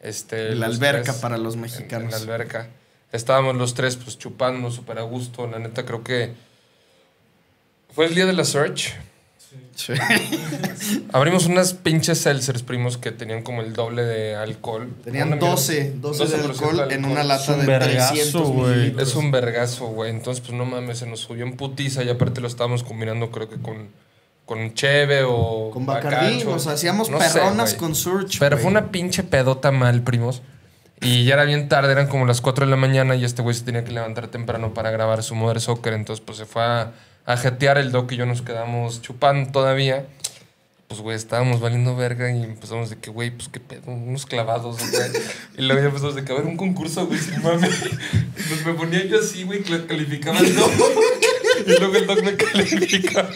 Este, la alberca tres, para los mexicanos. En, en la alberca. Estábamos los tres, pues, chupando súper a gusto. La neta, creo que... ¿Fue el día de la Search? Sí. Sí. Abrimos unas pinches seltzers, primos, que tenían como el doble de alcohol. Tenían doce, doce, doce de alcohol, alcohol en una lata de trescientos, güey. Es un vergazo, güey. Entonces, pues, no mames, se nos subió en putiza. Y aparte lo estábamos combinando, creo que con, con cheve o... Con Bacardí, nos hacíamos no perronas sé, con Search. Pero wey. Fue una pinche pedota mal, primos. Y ya era bien tarde, eran como las cuatro de la mañana. Y este güey se tenía que levantar temprano para grabar su Mother Soccer. Entonces, pues, se fue a... a jetear el Doc y yo nos quedamos chupando todavía. Pues, güey, estábamos valiendo verga y empezamos de que, güey, pues, qué pedo, unos clavados, güey. Y luego ya empezamos de que, a ver, un concurso, güey, sin mami. Pues me ponía yo así, güey, calificaba el Doc. Y luego el Doc me calificaba.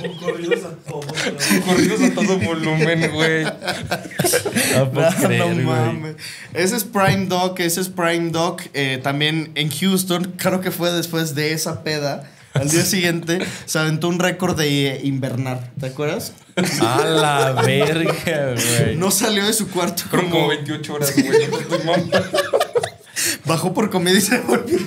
Con corridos a todo. Con corridos a todo volumen, güey. No, puedo no, creer, no mames. Ese es Prime Doc, ese es Prime Doc. Eh, también en Houston, claro que fue después de esa peda. Al día siguiente se aventó un récord de invernar, ¿te acuerdas? A la verga, güey. No salió de su cuarto. Fueron como... como veintiocho horas, güey. Bajó por comida y se volvió.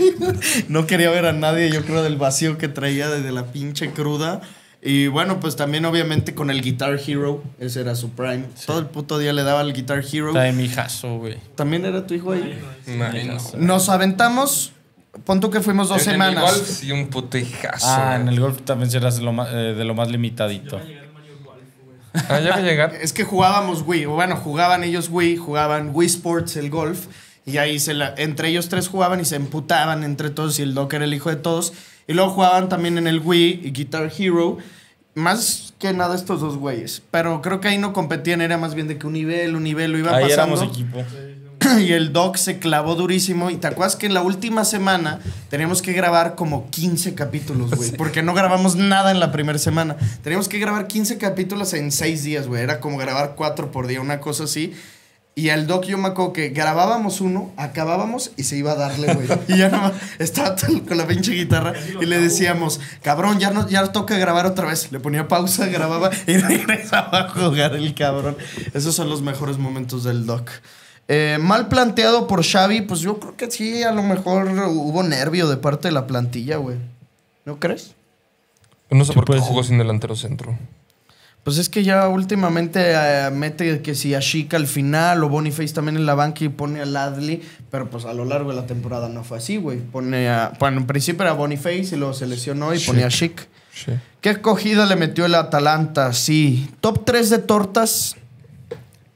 No quería ver a nadie, yo creo, del vacío que traía desde la pinche cruda. Y bueno, pues también obviamente con el Guitar Hero. Ese era su prime. Sí. Todo el puto día le daba al Guitar Hero. Está de mi hijazo, güey. ¿También era tu hijo ahí? No. Nos aventamos... Pon tú que fuimos dos en semanas. En el golf sí, un puto hijazo. Ah, en el golf también serás de lo más, eh, de lo más limitadito. Ya va a llegar Mario Golf, güey. Ah, ya va a llegar. Es que jugábamos Wii. Bueno, jugaban ellos Wii, jugaban Wii Sports, el golf. Y ahí se la, entre ellos tres jugaban y se emputaban entre todos. Y el Doc era el hijo de todos. Y luego jugaban también en el Wii y Guitar Hero. Más que nada estos dos güeyes. Pero creo que ahí no competían. Era más bien de que un nivel, un nivel lo iba pasando. Ahí éramos equipo. Y el Doc se clavó durísimo. Y te acuerdas que en la última semana teníamos que grabar como quince capítulos, güey. Sí. Porque no grabamos nada en la primera semana. Teníamos que grabar quince capítulos en seis días, güey. Era como grabar cuatro por día, una cosa así. Y al Doc yo me acuerdo que grabábamos uno, acabábamos y se iba a darle, güey. Y ya nomás estaba con la pinche guitarra y le decíamos, cabrón, ya, no, ya toca grabar otra vez. Le ponía pausa, grababa y regresaba a jugar el cabrón. Esos son los mejores momentos del Doc. Eh, mal planteado por Xavi, pues yo creo que sí, a lo mejor hubo nervio de parte de la plantilla, güey. ¿No crees? No sé por qué jugó sin delantero centro. Pues es que ya últimamente eh, mete que si a Chica al final o Boniface también en la banca y pone a Ladley, pero pues a lo largo de la temporada no fue así, güey. Pone a, bueno, en principio era Boniface y luego se lesionó y ponía a Chic. ¿Qué cogida le metió el Atalanta? Sí. Top tres de tortas.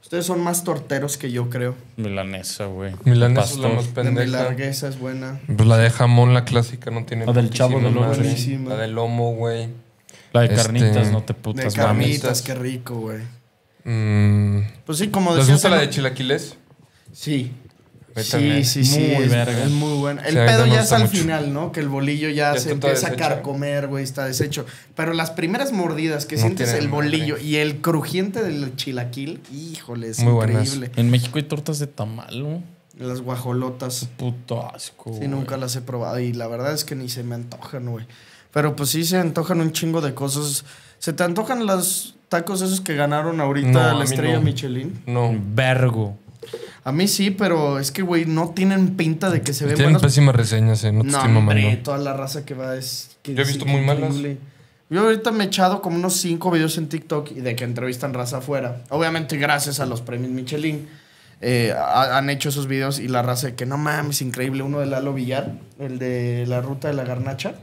Ustedes son más torteros que yo, creo. Milanesa, güey. Milanesa es la más pendeja. De mi largueza es buena. Pues la de jamón, la clásica, no tiene... La del Chavo del Ocho. La de lomo, güey. La de este... carnitas, no te putas, de carnitas, mames. Qué rico, güey. Mm. Pues sí, como decía... ¿Les gusta la de chilaquiles? Sí. Sí, sí, sí. Muy es, verga. Es muy bueno. El sí, pedo ya es al mucho. Final, ¿no? Que el bolillo ya, ya se empieza a carcomer, güey. Está deshecho. Pero las primeras mordidas que no sientes el bolillo madre. Y el crujiente del chilaquil, híjole, es muy increíble. Buenas. En México hay tortas de tamal, ¿no? Las guajolotas. Puto asco. Sí, nunca wey. Las he probado. Y la verdad es que ni se me antojan, güey. Pero pues sí se antojan un chingo de cosas. ¿Se te antojan los tacos esos que ganaron ahorita no, la estrella no. Michelin? No. Vergo. A mí sí, pero es que, güey, no tienen pinta de que se vean buenos. Tienen pésimas reseñas, eh. No, te no estoy mamando. Hombre, toda la raza que va es... Que yo he visto muy malas. Yo ahorita me he echado como unos cinco videos en TikTok y de que entrevistan raza afuera. Obviamente gracias a los premios Michelin eh, ha, han hecho esos videos y la raza de que no mames, increíble. Uno de Lalo Villar, el de la ruta de la garnacha.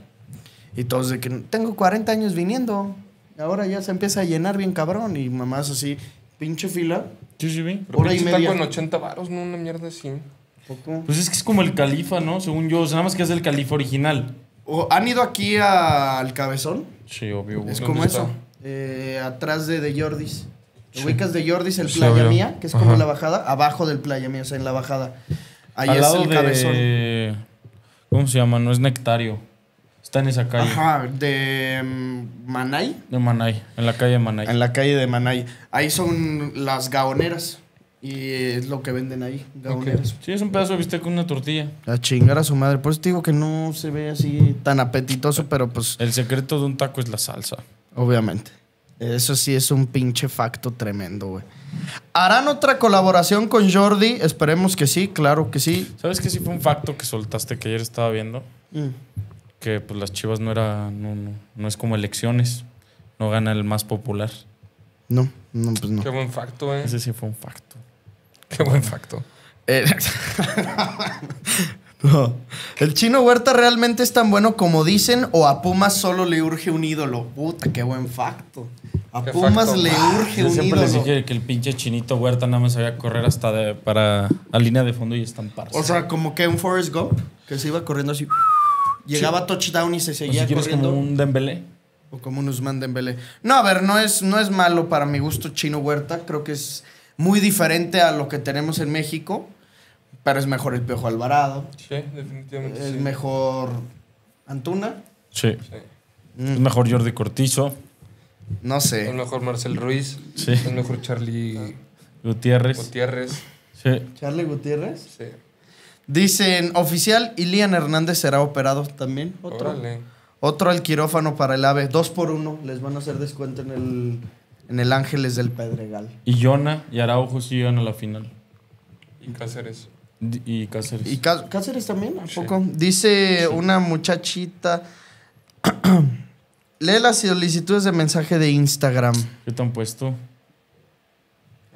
Y todos de que tengo cuarenta años viniendo. Ahora ya se empieza a llenar bien cabrón. Y mamás así, pinche fila. Sí, sí, sí. Pero hora y media. Con ochenta varos, no una mierda así. ¿Poco? Pues es que es como el califa, ¿no? Según yo, o sea, nada más que es el califa original. O, ¿han ido aquí al Cabezón? Sí, obvio. Es como está eso. Eh, atrás de, de Jordis. Sí. Ubicas de Jordis, el sí, Playa obvio. Mía, que es como ajá, la bajada. Abajo del Playa Mía, o sea, en la bajada. Ahí al es lado el de... Cabezón. ¿Cómo se llama? No es Nectario. Está en esa calle. Ajá, de Manay. De Manay, en la calle de Manay. En la calle de Manay. Ahí son las gaoneras. Y es lo que venden ahí, gaoneras. Okay. Sí, es un pedazo de bistec con una tortilla. A chingar a su madre. Por eso te digo que no se ve así tan apetitoso, pero pues... El secreto de un taco es la salsa. Obviamente. Eso sí es un pinche facto tremendo, güey. ¿Harán otra colaboración con Jordi? Esperemos que sí, claro que sí. ¿Sabes que sí fue un facto que soltaste que ayer estaba viendo? Mm. Que pues las Chivas no era no, no, no es como elecciones, no gana el más popular. No, no, pues no. Qué buen facto, eh. Ese sí fue un facto. Qué buen facto. Eh, no. ¿El Chino Huerta realmente es tan bueno como dicen o a Pumas solo le urge un ídolo? Puta, qué buen facto. A qué Pumas facto le urge ah, un siempre ídolo. Les dije que el pinche Chinito Huerta nada más sabía correr hasta de, para a línea de fondo y estamparse. O sea, como que un Forrest Gump que se iba corriendo así... Llegaba sí, touchdown y se seguía o si corriendo. ¿Como un Dembélé? O como un Ousmane Dembélé. No, a ver, no es, no es malo para mi gusto Chino Huerta. Creo que es muy diferente a lo que tenemos en México. Pero es mejor el Piojo Alvarado. Sí, definitivamente. Es sí, mejor Antuna. Sí, sí. Mm. Es mejor Jordi Cortizo. No sé. Es mejor Marcel Ruiz. Sí. Es mejor Charlie Gutiérrez. Gutiérrez. Sí. ¿Charlie Gutiérrez? Sí. Dicen, oficial, Ilian Hernández será operado también. Otro, otro al quirófano para el AVE. Dos por uno. Les van a hacer descuento en el, en el Ángeles del Pedregal. Y Yona y Araujo sí llegan a la final. Y Cáceres. D y Cáceres. ¿Y Cá Cáceres también? ¿A poco? Sí. Dice sí, una muchachita. Lee las solicitudes de mensaje de Instagram. ¿Qué te han puesto?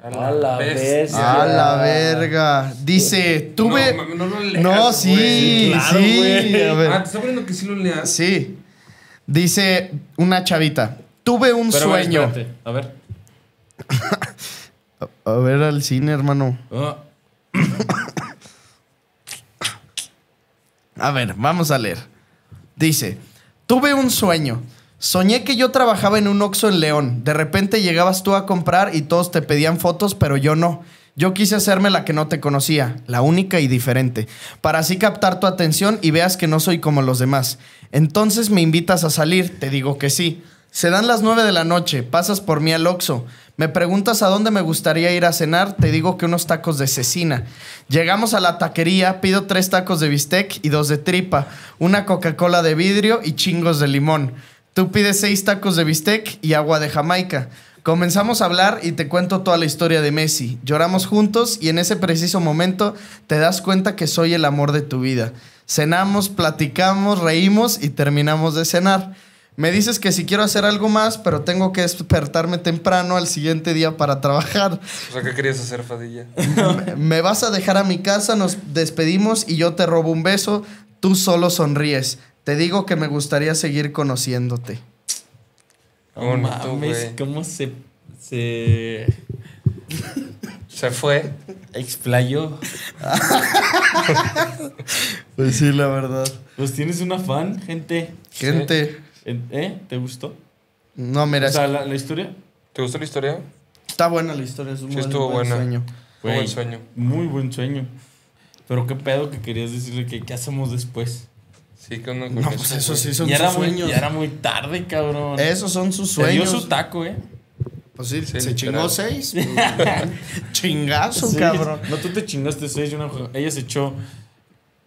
A la, a la bestia. A la verga. Dice, tuve... No, no lo leas, no, sí, wey, claro, sí. Wey. A ver. Ah, te está poniendo que sí lo leas. Sí. Dice una chavita. Tuve un pero sueño. Espérate. A ver. a, a ver al cine, hermano. Oh. a ver, vamos a leer. Dice, tuve un sueño. Soñé que yo trabajaba en un Oxxo en León. De repente llegabas tú a comprar y todos te pedían fotos, pero yo no. Yo quise hacerme la que no te conocía, la única y diferente, para así captar tu atención y veas que no soy como los demás. Entonces me invitas a salir, te digo que sí. Se dan las nueve de la noche, pasas por mí al Oxxo. Me preguntas a dónde me gustaría ir a cenar, te digo que unos tacos de cecina. Llegamos a la taquería, pido tres tacos de bistec y dos de tripa, una Coca-Cola de vidrio y chingos de limón. Tú pides seis tacos de bistec y agua de Jamaica. Comenzamos a hablar y te cuento toda la historia de Messi. Lloramos juntos y en ese preciso momento te das cuenta que soy el amor de tu vida. Cenamos, platicamos, reímos y terminamos de cenar. Me dices que si quiero hacer algo más, pero tengo que despertarme temprano al siguiente día para trabajar. O sea, ¿qué querías hacer, Fadilla? Me vas a dejar a mi casa, nos despedimos y yo te robo un beso. Tú solo sonríes. Te digo que me gustaría seguir conociéndote. Oh, mames, ¿cómo se... Se... se fue? Explayó. Pues sí, la verdad. Pues tienes una fan, gente. Gente. ¿Eh? ¿Te gustó? No, mira... O sea, ¿la, la historia? ¿Te gustó la historia? Está buena la historia. Es sí, estuvo buen buena. Sueño. Fue buen sueño. Muy buen sueño. Pero qué pedo que querías decirle que qué hacemos después. Sí, que uno no, pues eso sí son sus sueños. Ya era muy tarde, cabrón. Esos son sus sueños. Se dio su taco, eh. Pues sí, sí se chingó seis. Chingazo, sí, cabrón. No, tú te chingaste seis. Una... Ella se echó...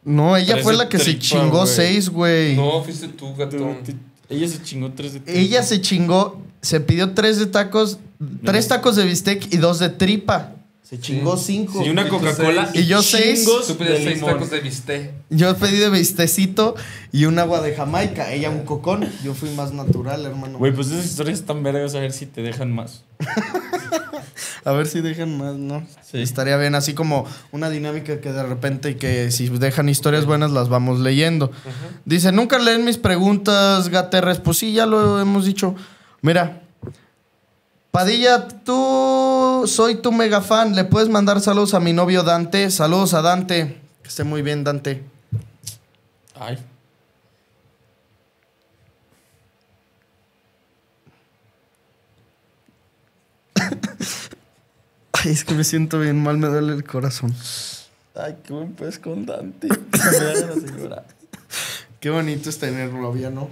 No, ella fue la que tripa, se chingó wey. seis, güey. No, fuiste tú, gatón. Te, te... Ella se chingó tres de tripa. Ella se chingó... Se pidió tres de tacos... Tres tacos de bistec y dos de tripa. Se chingó sí. cinco. Y sí, una Coca-Cola. Y yo seis. Tú pedí seis tacos de bistec. Yo pedí de bistecito y un agua de Jamaica. Ella un cocón. Yo fui más natural, hermano. Güey, pues esas historias están vergas. A ver si te dejan más. A ver si dejan más, ¿no? Sí. Estaría bien. Así como una dinámica que de repente, que si dejan historias buenas, las vamos leyendo. Uh-huh. Dice, nunca leen mis preguntas, gaterres. Pues sí, ya lo hemos dicho. Mira. Padilla, tú, soy tu mega fan. ¿Le puedes mandar saludos a mi novio Dante? Saludos a Dante. Que esté muy bien, Dante. Ay. Ay, es que me siento bien mal, me duele el corazón. Ay, qué buen pez con Dante. Qué bonito es tenerlo, había, ¿no?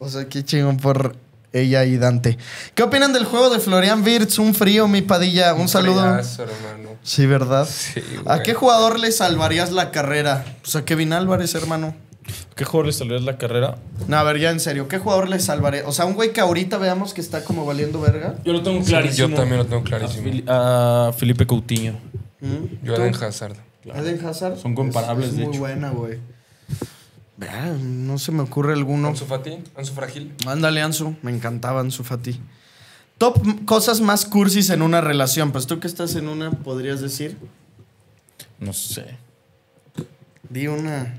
O sea, qué chingón por... ella y Dante. ¿Qué opinan del juego de Florian Wirtz? Un frío, mi Padilla. Un, un saludo. Friazo, hermano. Sí, ¿verdad? Sí, ¿a qué jugador le salvarías la carrera? Pues a Kevin Álvarez, hermano. ¿A qué jugador le salvarías la carrera? No, a ver, ya en serio. ¿Qué jugador le salvaré? O sea, un güey que ahorita veamos que está como valiendo verga. Yo lo tengo clarísimo. Sí, yo también lo tengo clarísimo. A, Fili a Felipe Coutinho. ¿Mm? Yo a Eden Hazard. Claro. Eden Hazard. Son comparables, es, es de muy hecho. Muy buena, güey. No se me ocurre alguno. Ansu Fati, Ansu Frágil. Ándale, Ansu, me encantaba Ansu Fati. Top cosas más cursis en una relación. Pues tú que estás en una, ¿podrías decir? No sé. Di una.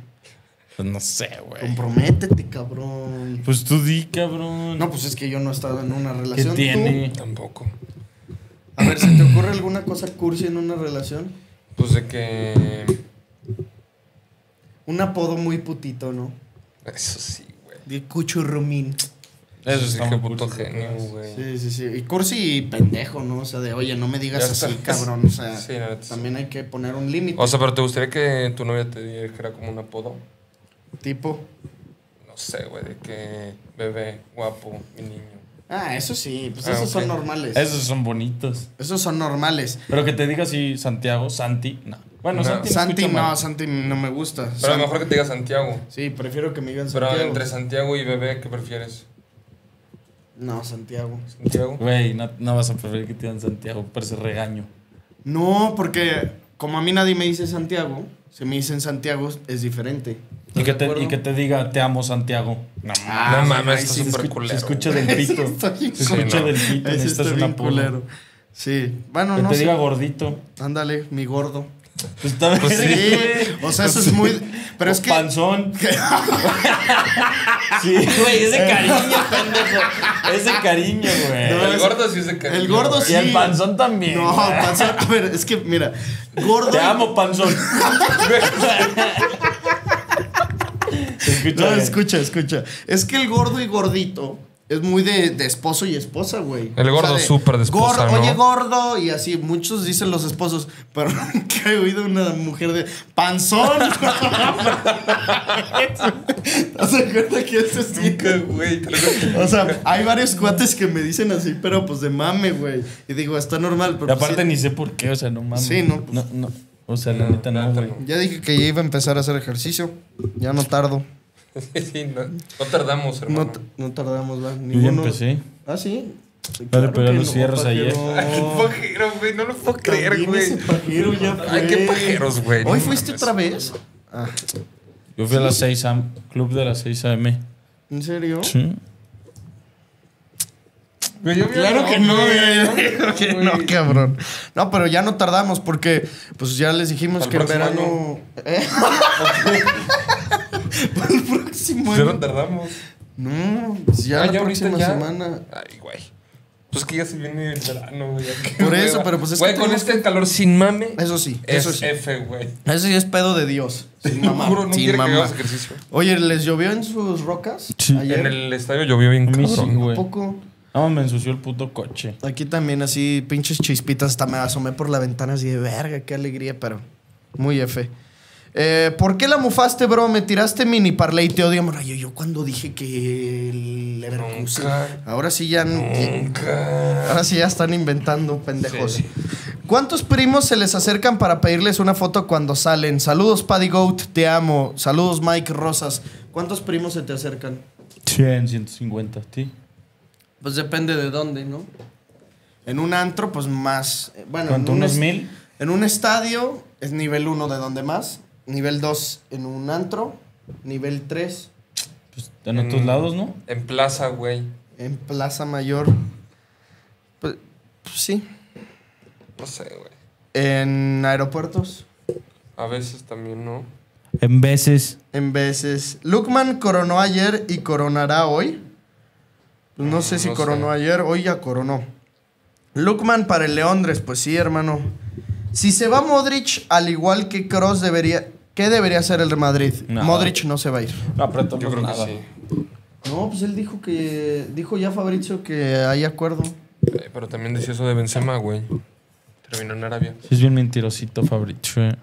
Pues no sé, güey. Comprométete, cabrón. Pues tú di, cabrón. No, pues es que yo no he estado en una relación. ¿Qué tiene? ¿Tú? Tampoco. A ver, ¿se te ocurre alguna cosa cursi en una relación? Pues de que... un apodo muy putito, ¿no? Eso sí, güey. De Cuchurrumín. Eso sí, qué puto genio, güey. Sí, sí, sí. Y cursi y pendejo, ¿no? O sea, de, oye, no me digas así, cabrón. O sea, sí, no, también hay que poner un límite. O sea, pero ¿te gustaría que tu novia te dijera como un apodo? ¿Tipo? No sé, güey, de que bebé, guapo, mi niño. Ah, eso sí, pues ah, esos okay. son normales. Esos son bonitos. Esos son normales. Pero que te diga así, Santiago, Santi, no. Bueno, no. Santi, Santi no, Santi no me gusta. Pero Santi. A lo mejor que te diga Santiago. Sí, prefiero que me digan Santiago. Pero entre Santiago y bebé, ¿qué prefieres? No, Santiago. ¿Santiago? Güey, no, no vas a preferir que te digan Santiago, parece regaño. No, porque como a mí nadie me dice Santiago, si me dicen Santiago es diferente. ¿Y que, te, y que te diga, te amo, Santiago. No, ah, no mames, está súper sí, culero. Se escucha del pito. Se escucha no. del pito. Necesitas un apodo. Sí. Bueno, que no te sé. Diga gordito. Ándale, mi gordo. Pues, pues sí. O sea, eso es muy... pero o es que... panzón. Sí, güey, ese cariño, pendejo. Ese cariño, güey. No, el gordo sí es de cariño. El gordo sí. Y el panzón también. No, güey. Panzón... a ver, es que, mira. Gordo... te amo, panzón. Escucha, no, escucha, escucha. Es que el gordo y gordito es muy de, de esposo y esposa, güey. El gordo, o sea, de, súper de esposa, gordo, ¿no? Oye, gordo, y así. Muchos dicen los esposos, pero nunca he oído una mujer de panzón. ¿No se acuerdan que eso es nunca, güey? O sea, hay varios cuates que me dicen así, pero pues de mame, güey. Y digo, está normal. Pero y aparte pues, ni sé por qué, o sea, no mames. Sí, no, pues, no, no. O sea, la neta no, güey. Ya dije que ya iba a empezar a hacer ejercicio. Ya no tardo. Sí, no, no tardamos, hermano. No, no tardamos, va. Yo ya empecé. Ah, sí. Claro, pero los cierres ayer. Ay, qué pajero, güey. No lo puedo creer, güey. Ese pajero ya fue. Ay, qué pajeros, güey. ¿Hoy fuiste otra vez? Ah. Yo fui a las seis a eme. Club de las seis a eme. ¿En serio? Sí. Yo claro no, que no, güey. Claro que no, cabrón. No, pero ya no tardamos porque, pues ya les dijimos que en verano. ¿Eh? Para el próximo año. Ya no tardamos. No, pues ya ah, la ya próxima ya. semana. Ay, güey. Pues que ya se viene el verano, güey. Por hueva. Eso, pero pues es güey, que. Güey, con este que... calor sin mame. Eso sí, eso es sí. F, güey. Eso sí es pedo de Dios. Sin mamá. Juro, no sin quiere mamá. Que hagas ejercicio. Oye, ¿les llovió en sus rocas? Sí. Ayer. En el estadio llovió bien cabrón, güey. Un poco. No, me ensució el puto coche. Aquí también así, pinches chispitas. Hasta me asomé por la ventana así de verga. Qué alegría, pero muy F. Eh, ¿Por qué la mufaste, bro? Me tiraste mini parlay, te odio. Yo, yo cuando dije que el Leverkusen... ahora sí ya... nunca. Ahora sí ya están inventando pendejos. Sí. ¿Cuántos primos se les acercan para pedirles una foto cuando salen? Saludos, Paddy Goat, te amo. Saludos, Mike Rosas. ¿Cuántos primos se te acercan? cien, ciento cincuenta, sí. Pues depende de dónde, ¿no? En un antro, pues más... Bueno, ¿cuánto? En un ¿Unos mil? En un estadio es nivel uno de donde más. Nivel dos en un antro. Nivel tres. Pues en, en otros lados, ¿no? En plaza, güey. En Plaza Mayor. Pues, pues sí. No sé, güey. En aeropuertos. A veces también, ¿no? En veces. En veces. Lookman coronó ayer y coronará hoy. No, no sé si no coronó sé. ayer, hoy ya coronó. Lookman para el Leondres, pues sí, hermano. Si se va Modric, al igual que Kroos, debería... ¿Qué debería hacer el Madrid? Nada. Modric no se va a ir. No, pero yo creo nada. que sí. No, pues él dijo que... Dijo ya Fabrizio que hay acuerdo. Eh, pero también decía eso de Benzema, güey. Terminó en Arabia. Es bien mentirosito, Fabrizio.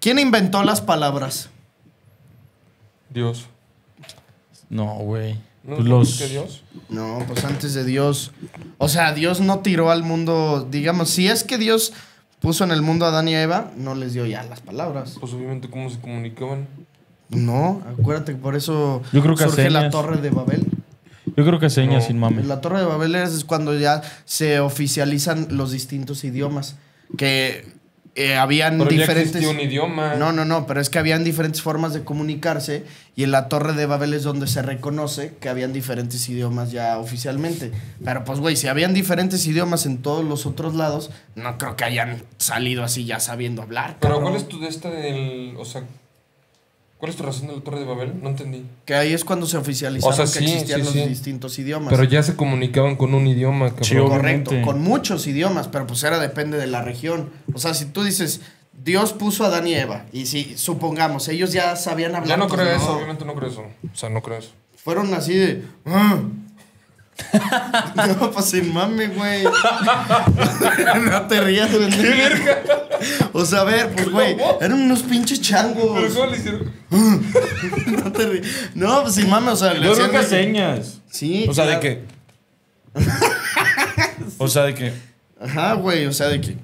¿Quién inventó las palabras? Dios. No, güey. ¿No pues los... que Dios? No, pues antes de Dios. O sea, Dios no tiró al mundo... Digamos, si es que Dios puso en el mundo a Adán y a Eva, no les dio ya las palabras. Pues obviamente, ¿cómo se comunicaban? No, acuérdate que por eso Yo creo que surge señas. la Torre de Babel. Yo creo que señas, no. sin mame. La Torre de Babel es cuando ya se oficializan los distintos idiomas. Que... Eh, habían pero diferentes. Ya existió un idioma. No, no, no, pero es que habían diferentes formas de comunicarse y en la Torre de Babel es donde se reconoce que habían diferentes idiomas ya oficialmente. Pero pues, güey, si habían diferentes idiomas en todos los otros lados, no creo que hayan salido así ya sabiendo hablar. Pero, cabrón. ¿cuál es tu de esta del. O sea, ¿cuál es tu razón de la Torre de Babel? No entendí. Que ahí es cuando se oficializaron, o sea, que sí, existían sí, los sí. distintos idiomas. Pero ya se comunicaban con un idioma. Cabrón. Sí, correcto, con muchos idiomas, pero pues era depende de la región. O sea, si tú dices, Dios puso a Adán y Eva, y si supongamos, ellos ya sabían hablar. Ya no creo eso, no. obviamente no creo eso. O sea, no creo eso. Fueron así de... Mm. No, pues sin mame, güey. No te rías, güey. ¿Qué verga? O sea, a ver, pues, güey, eran unos pinches changos. Pero ¿cómo le hicieron? No te rías. No, pues sin mame, o sea, le hicieron. Yo creo que señas. Sí. O sea, claro. de que. O sea, de que. Ajá, güey, o sea, de que.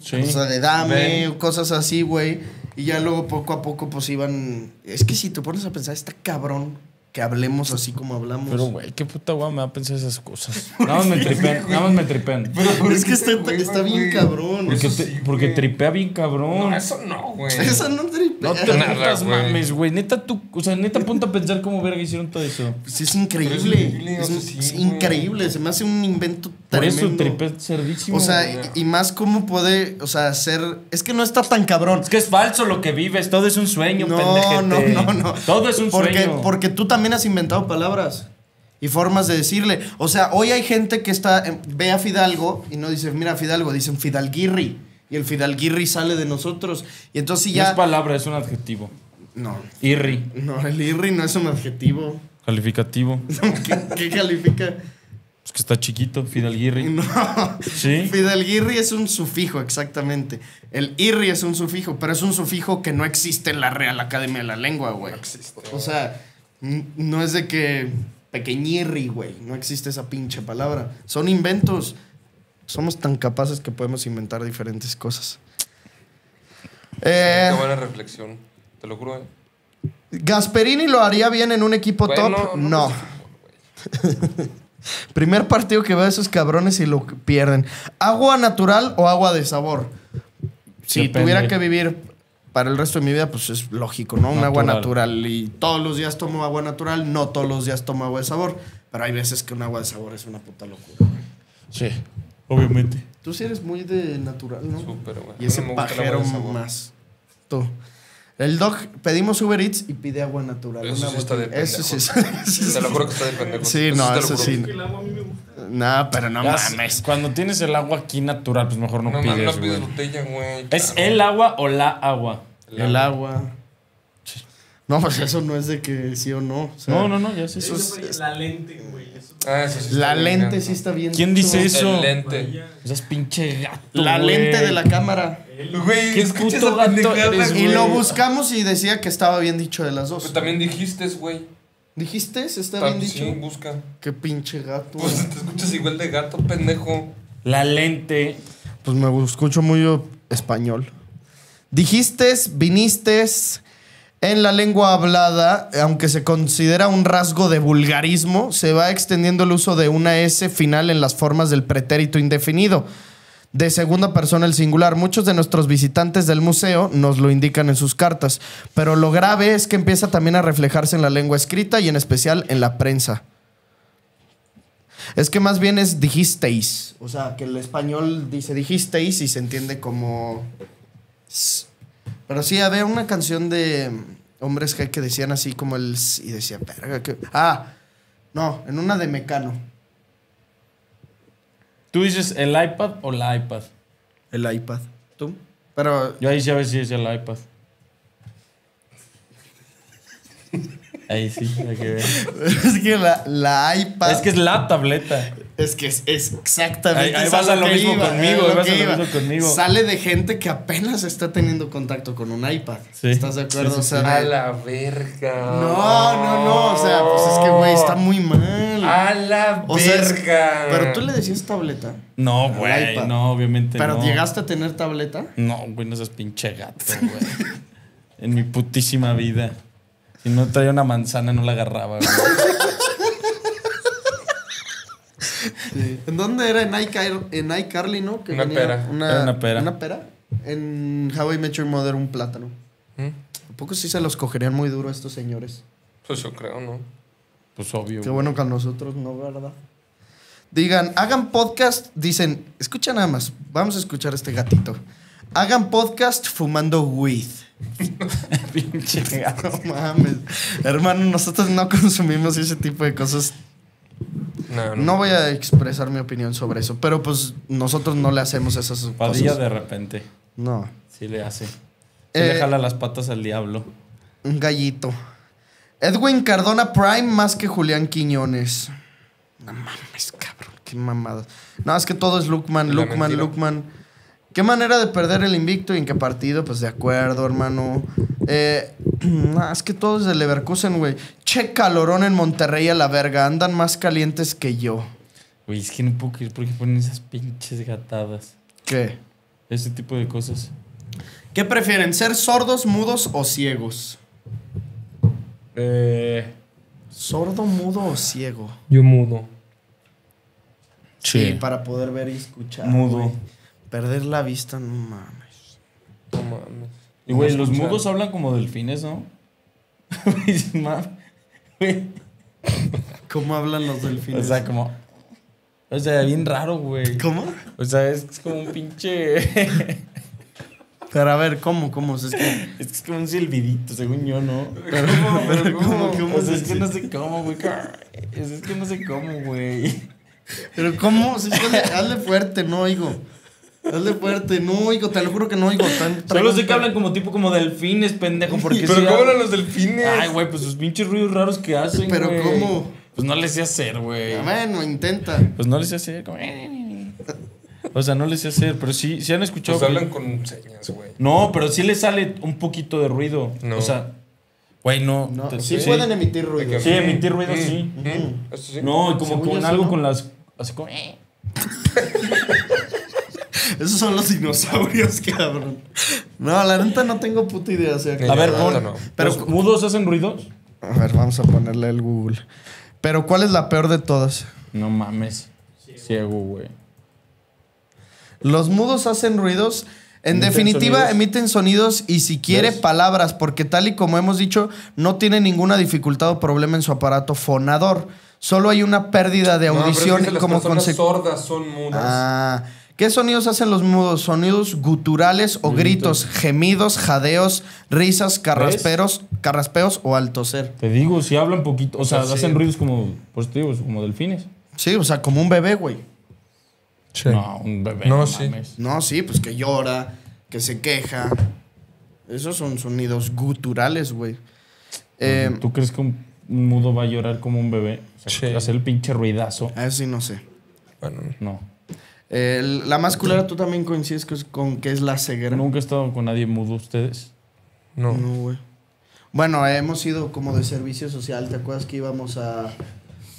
Sí. O sea, de dame, Ven. cosas así, güey. Y ya luego poco a poco, pues iban. Es que si te pones a pensar, está cabrón que hablemos así como hablamos. Pero, güey, qué puta guay me va a pensar esas cosas. Nada más me tripean, nada más me tripean. Pero es que está, está bien cabrón. Porque, te, sí, porque tripea bien cabrón. No, eso no, güey. Eso no tripea. No te metas, mames, güey. Neta, tú, o sea, neta, ponte a pensar cómo verga hicieron todo eso. Pues es increíble. Es, es, sí, es increíble. Wey. Se me hace un invento tremendo. Por eso tripea cerdísimo. O sea, y, y más cómo puede, o sea, ser... Es que no está tan cabrón. Es que es falso lo que vives. Todo es un sueño, no, pendejete. No, no, no. Todo es un porque, sueño. Porque tú también... También has inventado palabras y formas de decirle. O sea, hoy hay gente que está ve a Fidalgo y no dice, mira, Fidalgo, dicen Fidalguirri. Y el Fidalguirri sale de nosotros. Y entonces ya... No es palabra, es un adjetivo. No. Irri. No, el irri no es un adjetivo. Calificativo. ¿Qué, qué califica? Pues que está chiquito, Fidalguirri. No. ¿Sí? Fidalguirri es un sufijo, exactamente. El irri es un sufijo, pero es un sufijo que no existe en la Real Academia de la Lengua, güey. No existe. O sea... No es de que pequeñirri, güey. No existe esa pinche palabra. Son inventos. Somos tan capaces que podemos inventar diferentes cosas. Eh, Qué buena reflexión. Te lo juro, eh. ¿Gasperini lo haría bien en un equipo bueno, top? No. no. no. Primer partido que veo a esos cabrones y lo pierden. ¿Agua natural o agua de sabor? Si Depende. tuviera que vivir... Para el resto de mi vida, pues es lógico, ¿no? Un agua natural. Y todos los días tomo agua natural. No todos los días tomo agua de sabor. Pero hay veces que un agua de sabor es una puta locura. Sí, obviamente. Tú sí eres muy de natural, ¿no? Súper, güey. Y ese pajero más. Tú. El doc, pedimos Uber Eats y pide agua natural. Eso sí está de pendejo. Eso sí. Te lo juro que está de pendejo. Sí, no, eso sí. El agua a mí me gusta. No, pero no mames. Cuando tienes el agua aquí natural, pues mejor no pides. No pides botella, güey. ¿Es el agua o la agua? El agua. No, pues eso no es de que sí o no. No, no, no, ya sé. Eso es la lente, güey. La lente sí está bien. ¿Quién dice eso? La lente. Esas pinche gato. La lente de la cámara. Güey, qué puto gato eres, güey. Y lo buscamos y decía que estaba bien dicho de las dos. Pero también dijiste, güey. ¿Dijiste? Está bien dicho. Sí, busca. Qué pinche gato. Pues te escuchas igual de gato, pendejo. La lente. Pues me escucho muy español. Dijiste, viniste, En la lengua hablada, aunque se considera un rasgo de vulgarismo, se va extendiendo el uso de una S final en las formas del pretérito indefinido. De segunda persona el singular. Muchos de nuestros visitantes del museo nos lo indican en sus cartas. Pero lo grave es que empieza también a reflejarse en la lengua escrita y en especial en la prensa. Es que más bien es dijisteis. O sea, que el español dice dijisteis y se entiende como... Pero sí, había una canción de hombres que, que decían así como el... Y decía, verga, que... Ah, no, en una de Mecano. ¿Tú dices el iPad o la iPad? El iPad. ¿Tú? Pero... Yo ahí sí a veces decía el iPad. Ahí sí, hay que ver. Es que la, la iPad... Es que es la tableta. Es que es, es exactamente... Ahí, ahí pasa lo, lo mismo iba, conmigo. Ahí pasa lo mismo conmigo. Sale de gente que apenas está teniendo contacto con un iPad. Sí. ¿Estás de acuerdo? Sí, sí, sí. O sea, a la verga. No, no, no. O sea, pues es que, güey, está muy mal. A la o sea, verga. Es, pero tú le decías tableta. No, güey. No, obviamente ¿Pero no. llegaste a tener tableta? No, güey, no seas pinche gato, güey. En mi putísima vida. Si no traía una manzana, no la agarraba, güey. Sí. ¿En dónde era? En iCarly, en iCarly ¿no? Que una, pera. Una, era una pera. Una pera. En How I Met Your Mother, un plátano. ¿Eh? ¿A poco sí se los cogerían muy duro a estos señores? Pues yo creo, ¿no? Pues obvio. Qué bueno que a nosotros no, ¿verdad? Digan, hagan podcast. Dicen, escucha nada más. Vamos a escuchar a este gatito. Hagan podcast fumando weed. Pinche gato. No mames. Hermano, nosotros no consumimos ese tipo de cosas. No, no, no voy a expresar mi opinión sobre eso, pero pues nosotros no le hacemos esas Padilla cosas. Padilla de repente. No. Sí le hace. Sí eh, le jala las patas al diablo. Un gallito. Edwin Cardona Prime más que Julián Quiñones. No mames, cabrón. Qué mamada. No, es que todo es Lookman, Lookman, Lookman. ¿Qué manera de perder el invicto y en qué partido? Pues de acuerdo, hermano. Eh, nah, es que todo es de Leverkusen, güey. Che calorón en Monterrey a la verga. Andan más calientes que yo. Güey, es que no puedo creer por qué ponen esas pinches gatadas. ¿Qué? Ese tipo de cosas. ¿Qué prefieren? ¿Ser sordos, mudos o ciegos? Eh... ¿Sordo, mudo o ciego? Yo mudo. Sí, sí, para poder ver y escuchar. Mudo. Güey. Perder la vista, no mames. No mames. Y, güey, los mudos hablan como delfines, ¿no? ¿Cómo hablan los delfines? O sea, como... O sea, bien raro, güey. ¿Cómo? O sea, es, es como un pinche... Pero a ver, ¿cómo? ¿Cómo? O sea, es, que... es que es como un silbidito, según yo, ¿no? Pero, ¿Cómo? Pero ¿cómo? ¿Cómo? O sea, es que no sé cómo, güey. Es que no sé cómo, güey. Pero ¿cómo? O sea, es que hazle, hazle fuerte, no, hijo. Dale fuerte, no oigo, te lo juro que no oigo. Tan, Solo sé que hablan como tipo como delfines, pendejo. Porque ¿Pero sí cómo hablan los delfines? Ay, güey, pues sus pinches ruidos raros que hacen, ¿Pero wey. cómo? Pues no les sé hacer, güey. Bueno, intenta. Pues no les sé hacer. Como... O sea, no les sé hacer, pero sí, sí han escuchado. Pues hablan con señas, güey. No, pero sí les sale un poquito de ruido. No. O sea, güey, no. no sí, sí pueden emitir ruido. Sí, emitir ruido, sí. sí. Uh -huh. sí. No, como con algo no? con las... Así como... Esos son los dinosaurios, cabrón. No, la neta no tengo puta idea. O sea, a ver, pon, no. ¿Pero ¿Los mudos hacen ruidos? A ver, vamos a ponerle el Google. Pero, ¿cuál es la peor de todas? No mames. Ciego, güey. Los mudos hacen ruidos. En ¿Emiten definitiva, sonidos? emiten sonidos y si quiere, ¿ves? palabras. Porque tal y como hemos dicho, no tiene ninguna dificultad o problema en su aparato fonador. Solo hay una pérdida de audición. No, pero es que las como personas sordas son mudas. Ah... ¿Qué sonidos hacen los mudos? Sonidos guturales o gritos, gemidos, jadeos, risas, carrasperos, carraspeos o al toser. Te digo, si hablan poquito, o sea, sí. hacen ruidos como, pues te digo, como delfines. Sí, o sea, como un bebé, güey. Sí. No, un bebé. No, no sí. Mames. No, sí, pues que llora, que se queja. Esos son sonidos guturales, güey. Eh, ¿Tú crees que un mudo va a llorar como un bebé? O sea, sí. hacer el pinche ruidazo. A eso sí no sé. Bueno, no. Eh, la más culera, ¿tú también coincides con que es la ceguera? Nunca he estado con nadie mudo, ¿ustedes? No. No, güey. Bueno, eh, hemos ido como de servicio social. ¿Te acuerdas que íbamos a,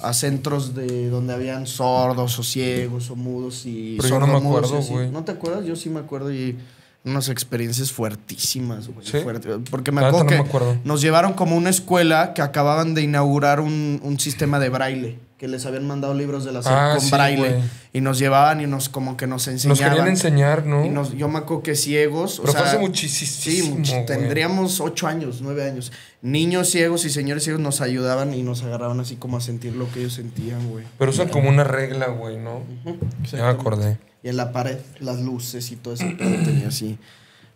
a centros de donde habían sordos o ciegos o mudos? Y Pero yo no me acuerdo, güey. ¿No te acuerdas? Yo sí me acuerdo y unas experiencias fuertísimas. Güey, ¿sí? Fuerte, porque me acuerdo, no que me acuerdo, nos llevaron como una escuela que acababan de inaugurar un, un sistema de braille, que les habían mandado libros de la SER ah, con sí, braille. Güey. Y nos llevaban y nos como que nos enseñaban. Nos querían enseñar, ¿no? Y nos, yo me acuerdo que ciegos. Pero o fue sea, hace muchísimo. Sí, tendríamos ocho años, nueve años. Niños ciegos y señores ciegos nos ayudaban y nos agarraban así como a sentir lo que ellos sentían, güey. Pero eso era como una regla, güey, ¿no? Uh-huh. Ya me acordé. Y en la pared, las luces y todo eso. Tenía así,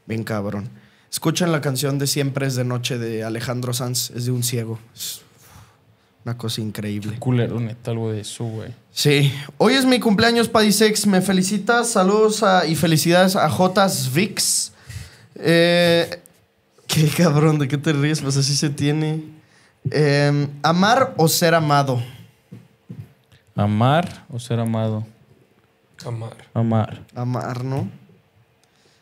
bien cabrón. Escuchan la canción de Siempre es de Noche de Alejandro Sanz. Es de un ciego. Es una cosa increíble. Qué culero, neta, algo de eso, güey. Sí. Hoy es mi cumpleaños, Padisex. Me felicitas. Saludos a, y felicidades a Jotas Vix. Eh, qué cabrón, ¿de qué te ríes? Pues así se tiene. Eh, ¿Amar o ser amado? ¿Amar o ser amado? Amar. Amar. Amar, ¿no?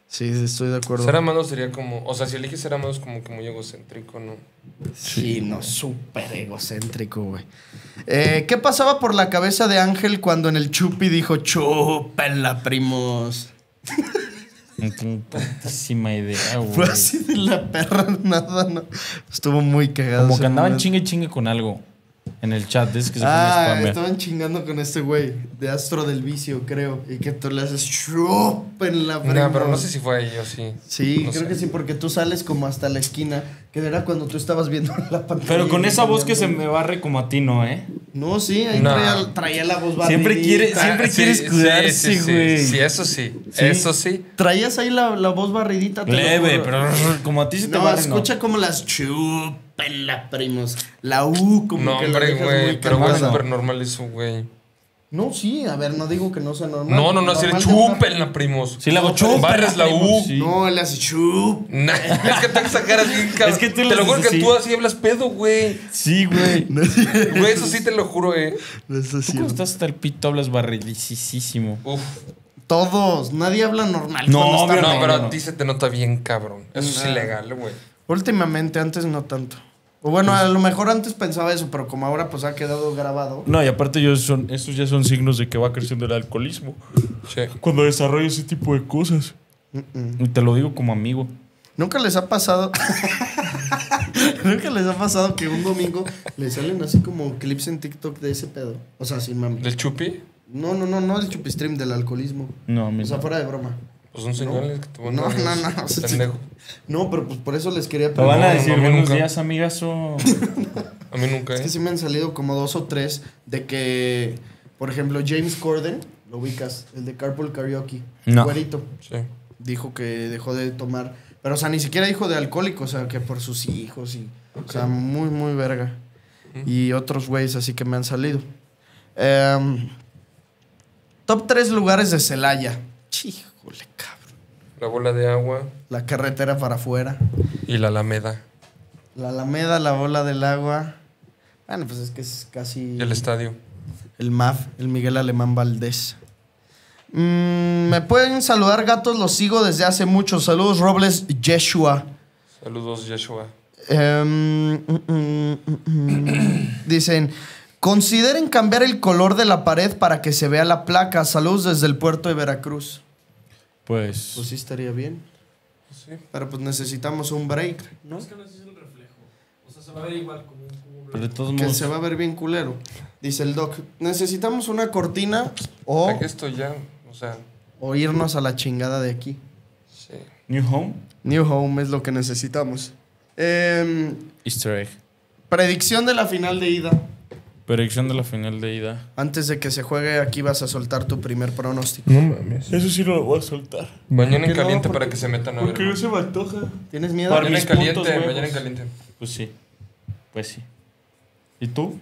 Sí, estoy de acuerdo. Ser amado sería como... O sea, si eliges ser amado es como que muy egocéntrico, ¿no? Sí, sí, no, súper egocéntrico, güey. Eh, ¿Qué pasaba por la cabeza de Ángel cuando en el Chupi dijo chúpenla, primos? No tengo tantísima idea, güey. Fue así de la perra, nada, no. Estuvo muy cagado. Como que andaban chingue chingue con algo. En el chat, es que se ah, estaban chingando con este güey de Astro del Vicio, creo. Y que tú le haces chup en la frente. No, pero no sé si fue ahí o sí. Sí, no creo sé. que sí, porque tú sales como hasta la esquina, que era cuando tú estabas viendo la pantalla. Pero con esa voz que se me barre como a ti, ¿no, eh? No, sí, ahí no. Traía, traía la voz barrida. Siempre quiere, siempre sí, quieres cuidarse, güey. Sí, sí, sí, sí, eso sí, sí, eso sí. Traías ahí la, la voz barridita. Leve, pero como a ti se te no, barre, escucha no. como las chup. Pela, primos. La U, como no, que hombre, la dejas wey, muy pero es súper normal eso, güey. No, sí, a ver, no digo que no sea normal. No, no, no, si le chupen la primos. Si le hago chupen. Barres la U. Sí. No, le haces chup. Nah, es que te exageras bien, cabrón. Es que te lo juro que sí. tú así hablas pedo, güey. Sí, güey. Güey, eso sí te lo juro, eh. No es así. Tú cuando estás hasta el pito hablas barrilicísimo. Uf. Todos, nadie habla normal. No, está no, bien, pero a ti se te nota bien, cabrón. Eso nah. es ilegal, güey. Últimamente, antes no tanto. O bueno, a lo mejor antes pensaba eso, pero como ahora pues ha quedado grabado. No, y aparte yo son, estos ya son signos de que va creciendo el alcoholismo. Sí. Cuando desarrolla ese tipo de cosas. Uh -uh. Y te lo digo como amigo. Nunca les ha pasado... Nunca les ha pasado que un domingo les salen así como clips en TikTok de ese pedo. O sea, sin mami. ¿Del chupi? No, no, no, no del chupi stream, del alcoholismo. No, mira. O sea, fuera de broma. Pues son señales no, que te van no, a no, no, no, pendejo. No, pero pues por eso les quería preguntar. Te van a decir no, no, buenos nunca. días, amigazo. A mí nunca. Es eh. que sí me han salido como dos o tres de que, por ejemplo, James Corden, lo ubicas, el de Carpool Karaoke, no. güerito. Sí. Dijo que dejó de tomar, pero o sea, ni siquiera dijo de alcohólico, o sea, que por sus hijos y okay. o sea, muy muy verga. ¿Mm? Y otros güeyes así que me han salido. Um, top tres lugares de Celaya. Chijo. Híjole, cabrón. La bola de agua. La carretera para afuera. Y la Alameda. La Alameda, la bola del agua. Bueno, pues es que es casi... Y el estadio. El M A F, el Miguel Alemán Valdés. Mm, Me pueden saludar, gatos. Los sigo desde hace mucho. Saludos, Robles Yeshua. Saludos, Yeshua. Um, mm, mm, mm, dicen... Consideren cambiar el color de la pared para que se vea la placa. Saludos desde el puerto de Veracruz. Pues... Pues sí estaría bien. Sí. Pero pues necesitamos un break, ¿no? Es que no es el reflejo. O sea, se va a ver igual como un cubo. Pero de todos modos... Que se va a ver bien culero. Dice el doc. Necesitamos una cortina o... Aquí estoy ya, o sea... O irnos a la chingada de aquí. Sí. New Home. New Home es lo que necesitamos. Eh, Easter egg. Predicción de la final de ida. Predicción de la final de ida. Antes de que se juegue, aquí vas a soltar tu primer pronóstico. No mames. Eso sí lo voy a soltar. Mañana en caliente no, para que se metan a ver. Porque no se me antoja. ¿Tienes miedo? Mañana en caliente, mañana en caliente. Pues sí. Pues sí. ¿Y tú?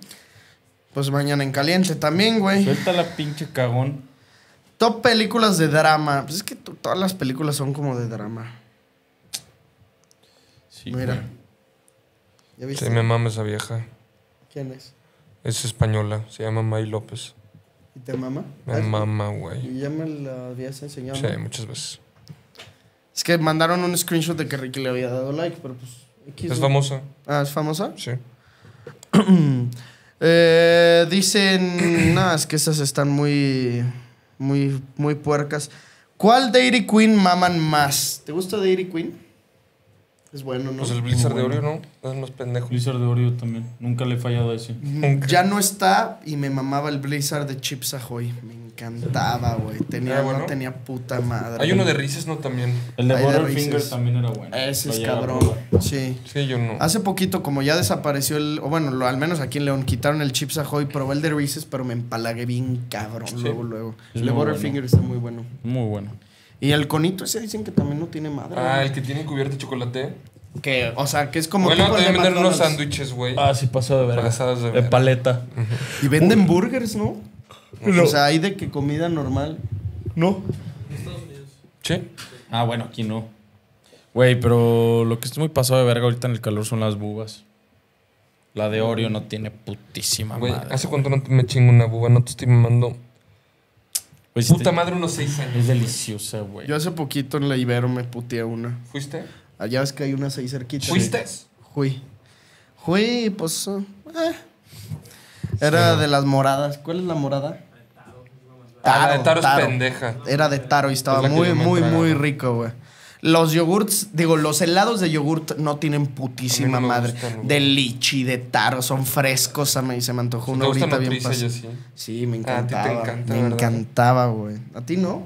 Pues mañana en caliente también, güey. Suelta la pinche cagón. Top películas de drama. Pues es que todas las películas son como de drama. Sí. Mira. Güey. ¿Ya viste? Sí, me mama esa vieja. ¿Quién es? Es española, se llama May López. ¿Y te mama? Me Ay, mama, güey. ¿Y ya me la habías enseñado? Sí, muchas veces. Es que mandaron un screenshot de que Ricky le había dado like, pero pues... X, es ¿no? famosa. Ah, ¿es famosa? Sí. eh, dicen... Nada, es que esas están muy... Muy, muy puercas. ¿Cuál Dairy Queen maman más? ¿Te gusta Dairy Queen? Es bueno, ¿no? Pues el Blizzard bueno. de Oreo, ¿no? Es más pendejo. Blizzard de Oreo también. Nunca le he fallado a ese. Nunca. Ya no está y me mamaba el Blizzard de Chips Ahoy. Me encantaba, güey. Tenía, eh, bueno. no tenía puta madre. Hay uno de Reese's, ¿no? También. El de Butterfinger también era bueno. Ese es cabrón. Sí. Sí, yo no. Hace poquito, como ya desapareció el... O bueno, lo, al menos aquí en León quitaron el Chips Ahoy. Probé el de Reese's, pero me empalagué bien cabrón. Sí. Luego, luego. El de Butterfinger está muy bueno. Muy bueno. Y el conito ese dicen que también no tiene madre. Ah, ¿no? El que tiene cubierta de chocolate. Que, o sea, que es como... Bueno, te venden unos sándwiches, güey. Ah, sí, pasó de verga. Pasadas de verga. De paleta. Y venden burgers, ¿no? ¿no? O sea, hay de que comida normal. ¿No? En Estados Unidos. ¿Sí? Ah, bueno, aquí no. Güey, pero lo que está muy pasado de verga ahorita en el calor son las bubas. La de Oreo no tiene putísima wey, madre. Güey, ¿hace cuánto no te me chingo una buba? No te estoy mamando... Pues puta te... madre, unos seis años. Es deliciosa, güey. Yo hace poquito en la Ibero me puteé una. ¿Fuiste? Allá ves que hay unas ahí cerquita. ¿Fuiste? Fui. Fui, pues... Eh. Era sí. de las moradas. ¿Cuál es la morada? Taro. Ah, de Taro, Taro es pendeja. Era de Taro y estaba pues muy, muy, traga. muy rico, güey. Los yogurts, digo, los helados de yogurt no tienen putísima no madre. Gustan, de lichi, de Taro, son frescos. A mí se me antojó una horita bien pasada. Sí. sí, me encantaba. Ah, a ti te encanta, me ¿verdad? encantaba, güey. ¿A ti no?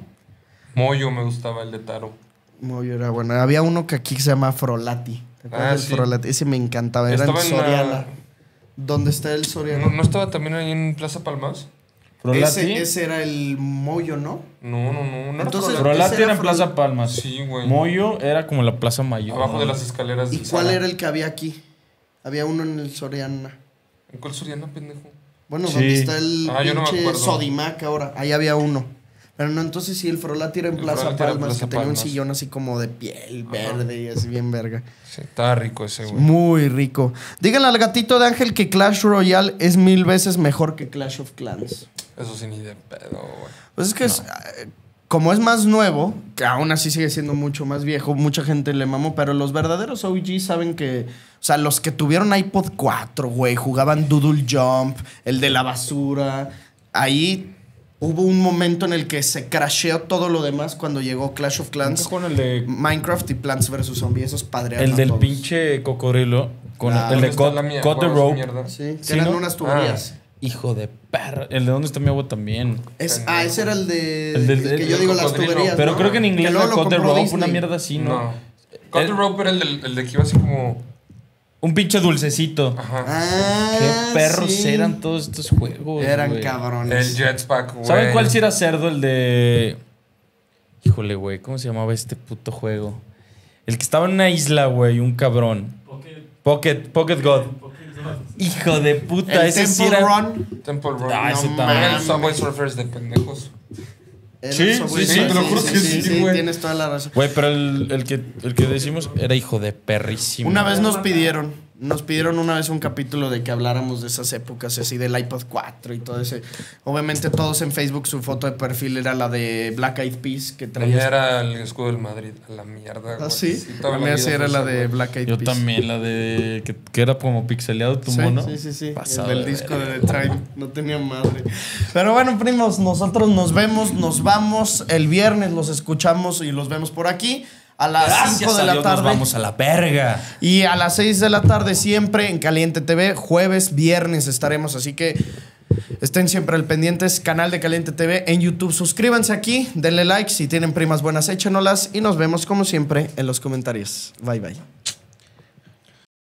Moyo me gustaba el de Taro. Moyo era bueno. Había uno que aquí se llama Frolati. ¿Te acuerdas ah, del sí. Frolati? Ese me encantaba. Era estaba el Soriana. La... ¿Dónde está el Soriana? ¿No, no estaba también ahí en Plaza Palmas? Ese, ese era el Moyo, ¿no? No, no, no. no Entonces, era Frolati era, era en Plaza Palmas. Sí, güey. Moyo era como la Plaza Mayor. Abajo de las escaleras. ¿Y cuál era el que había aquí? Había uno en el Soriana. ¿En cuál Soriana, pendejo? Bueno, sí. donde está el ah, pinche no Sodimac ahora. Ahí había uno. Pero no, entonces sí, el Frolati era en Plaza Palmas, en Plaza que Palmas. tenía un sillón así como de piel verde y así bien verga. Sí, estaba rico ese, güey. Muy rico. Díganle al gatito de Ángel que Clash Royale es mil veces mejor que Clash of Clans. Eso sí, ni de pedo, güey. Pues es que no. es, como es más nuevo, que aún así sigue siendo mucho más viejo, mucha gente le mamó, pero los verdaderos O G saben que... O sea, los que tuvieron iPod cuatro, güey, jugaban Doodle Jump, el de la basura. Ahí hubo un momento en el que se crasheó todo lo demás cuando llegó Clash of Clans, con el de Minecraft y Plants versus. Zombies. Esos padrearon El del todos. pinche cocodrilo, con ah, el, el de Cut wow, the Rope. Sí, que ¿Sí, eran no? unas tuberías. Ah. Hijo de perra. El de dónde está mi agua también. Es, ah, ese era el de... El, de, el que el, yo digo las tuberías. Pero ¿no? creo que en inglés que el Cut the Rope, una mierda así, ¿no? no. Cut the Rope era el, el, el de que iba así como... Un pinche dulcecito. Ajá. Ah, qué perros sí. eran todos estos juegos. Eran wey. cabrones. El Jetpack, güey. ¿Saben cuál sí era cerdo? El de... Híjole, güey. ¿Cómo se llamaba este puto juego? El que estaba en una isla, güey. Un cabrón. Pocket. Pocket, Pocket God. Hijo de puta, el ese Temple sí era... Run. Temple Run. Ah, ese no, también. El Subway Surfers de pendejos. Sí, sí, sí, te lo juro que sí, sí, güey. Tienes toda la razón. Güey, pero el, el, que, el que decimos era hijo de perrísimo. Una vez nos pidieron, nos pidieron una vez un capítulo de que habláramos de esas épocas así del iPod cuatro y todo ese. Obviamente todos en Facebook su foto de perfil era la de Black Eyed Peas que traía. Ella era el escudo del Madrid, a la mierda. ¿Ah, sí? sí la mía sí era la de Black Eyed Peas. Yo también, la de que, que era como pixeleado tu sí, mono. Sí, sí, sí. Pasado el del de disco de The Time. No tenía madre. Pero bueno, primos, nosotros nos vemos, nos vamos el viernes, los escuchamos y los vemos por aquí. A las cinco de la tarde. Nos vamos a la verga. Y a las seis de la tarde siempre en Caliente T V. Jueves, viernes estaremos. Así que estén siempre al pendiente. Canal de Caliente T V en YouTube. Suscríbanse aquí. Denle like. Si tienen primas buenas, échenolas. Y nos vemos como siempre en los comentarios. Bye, bye.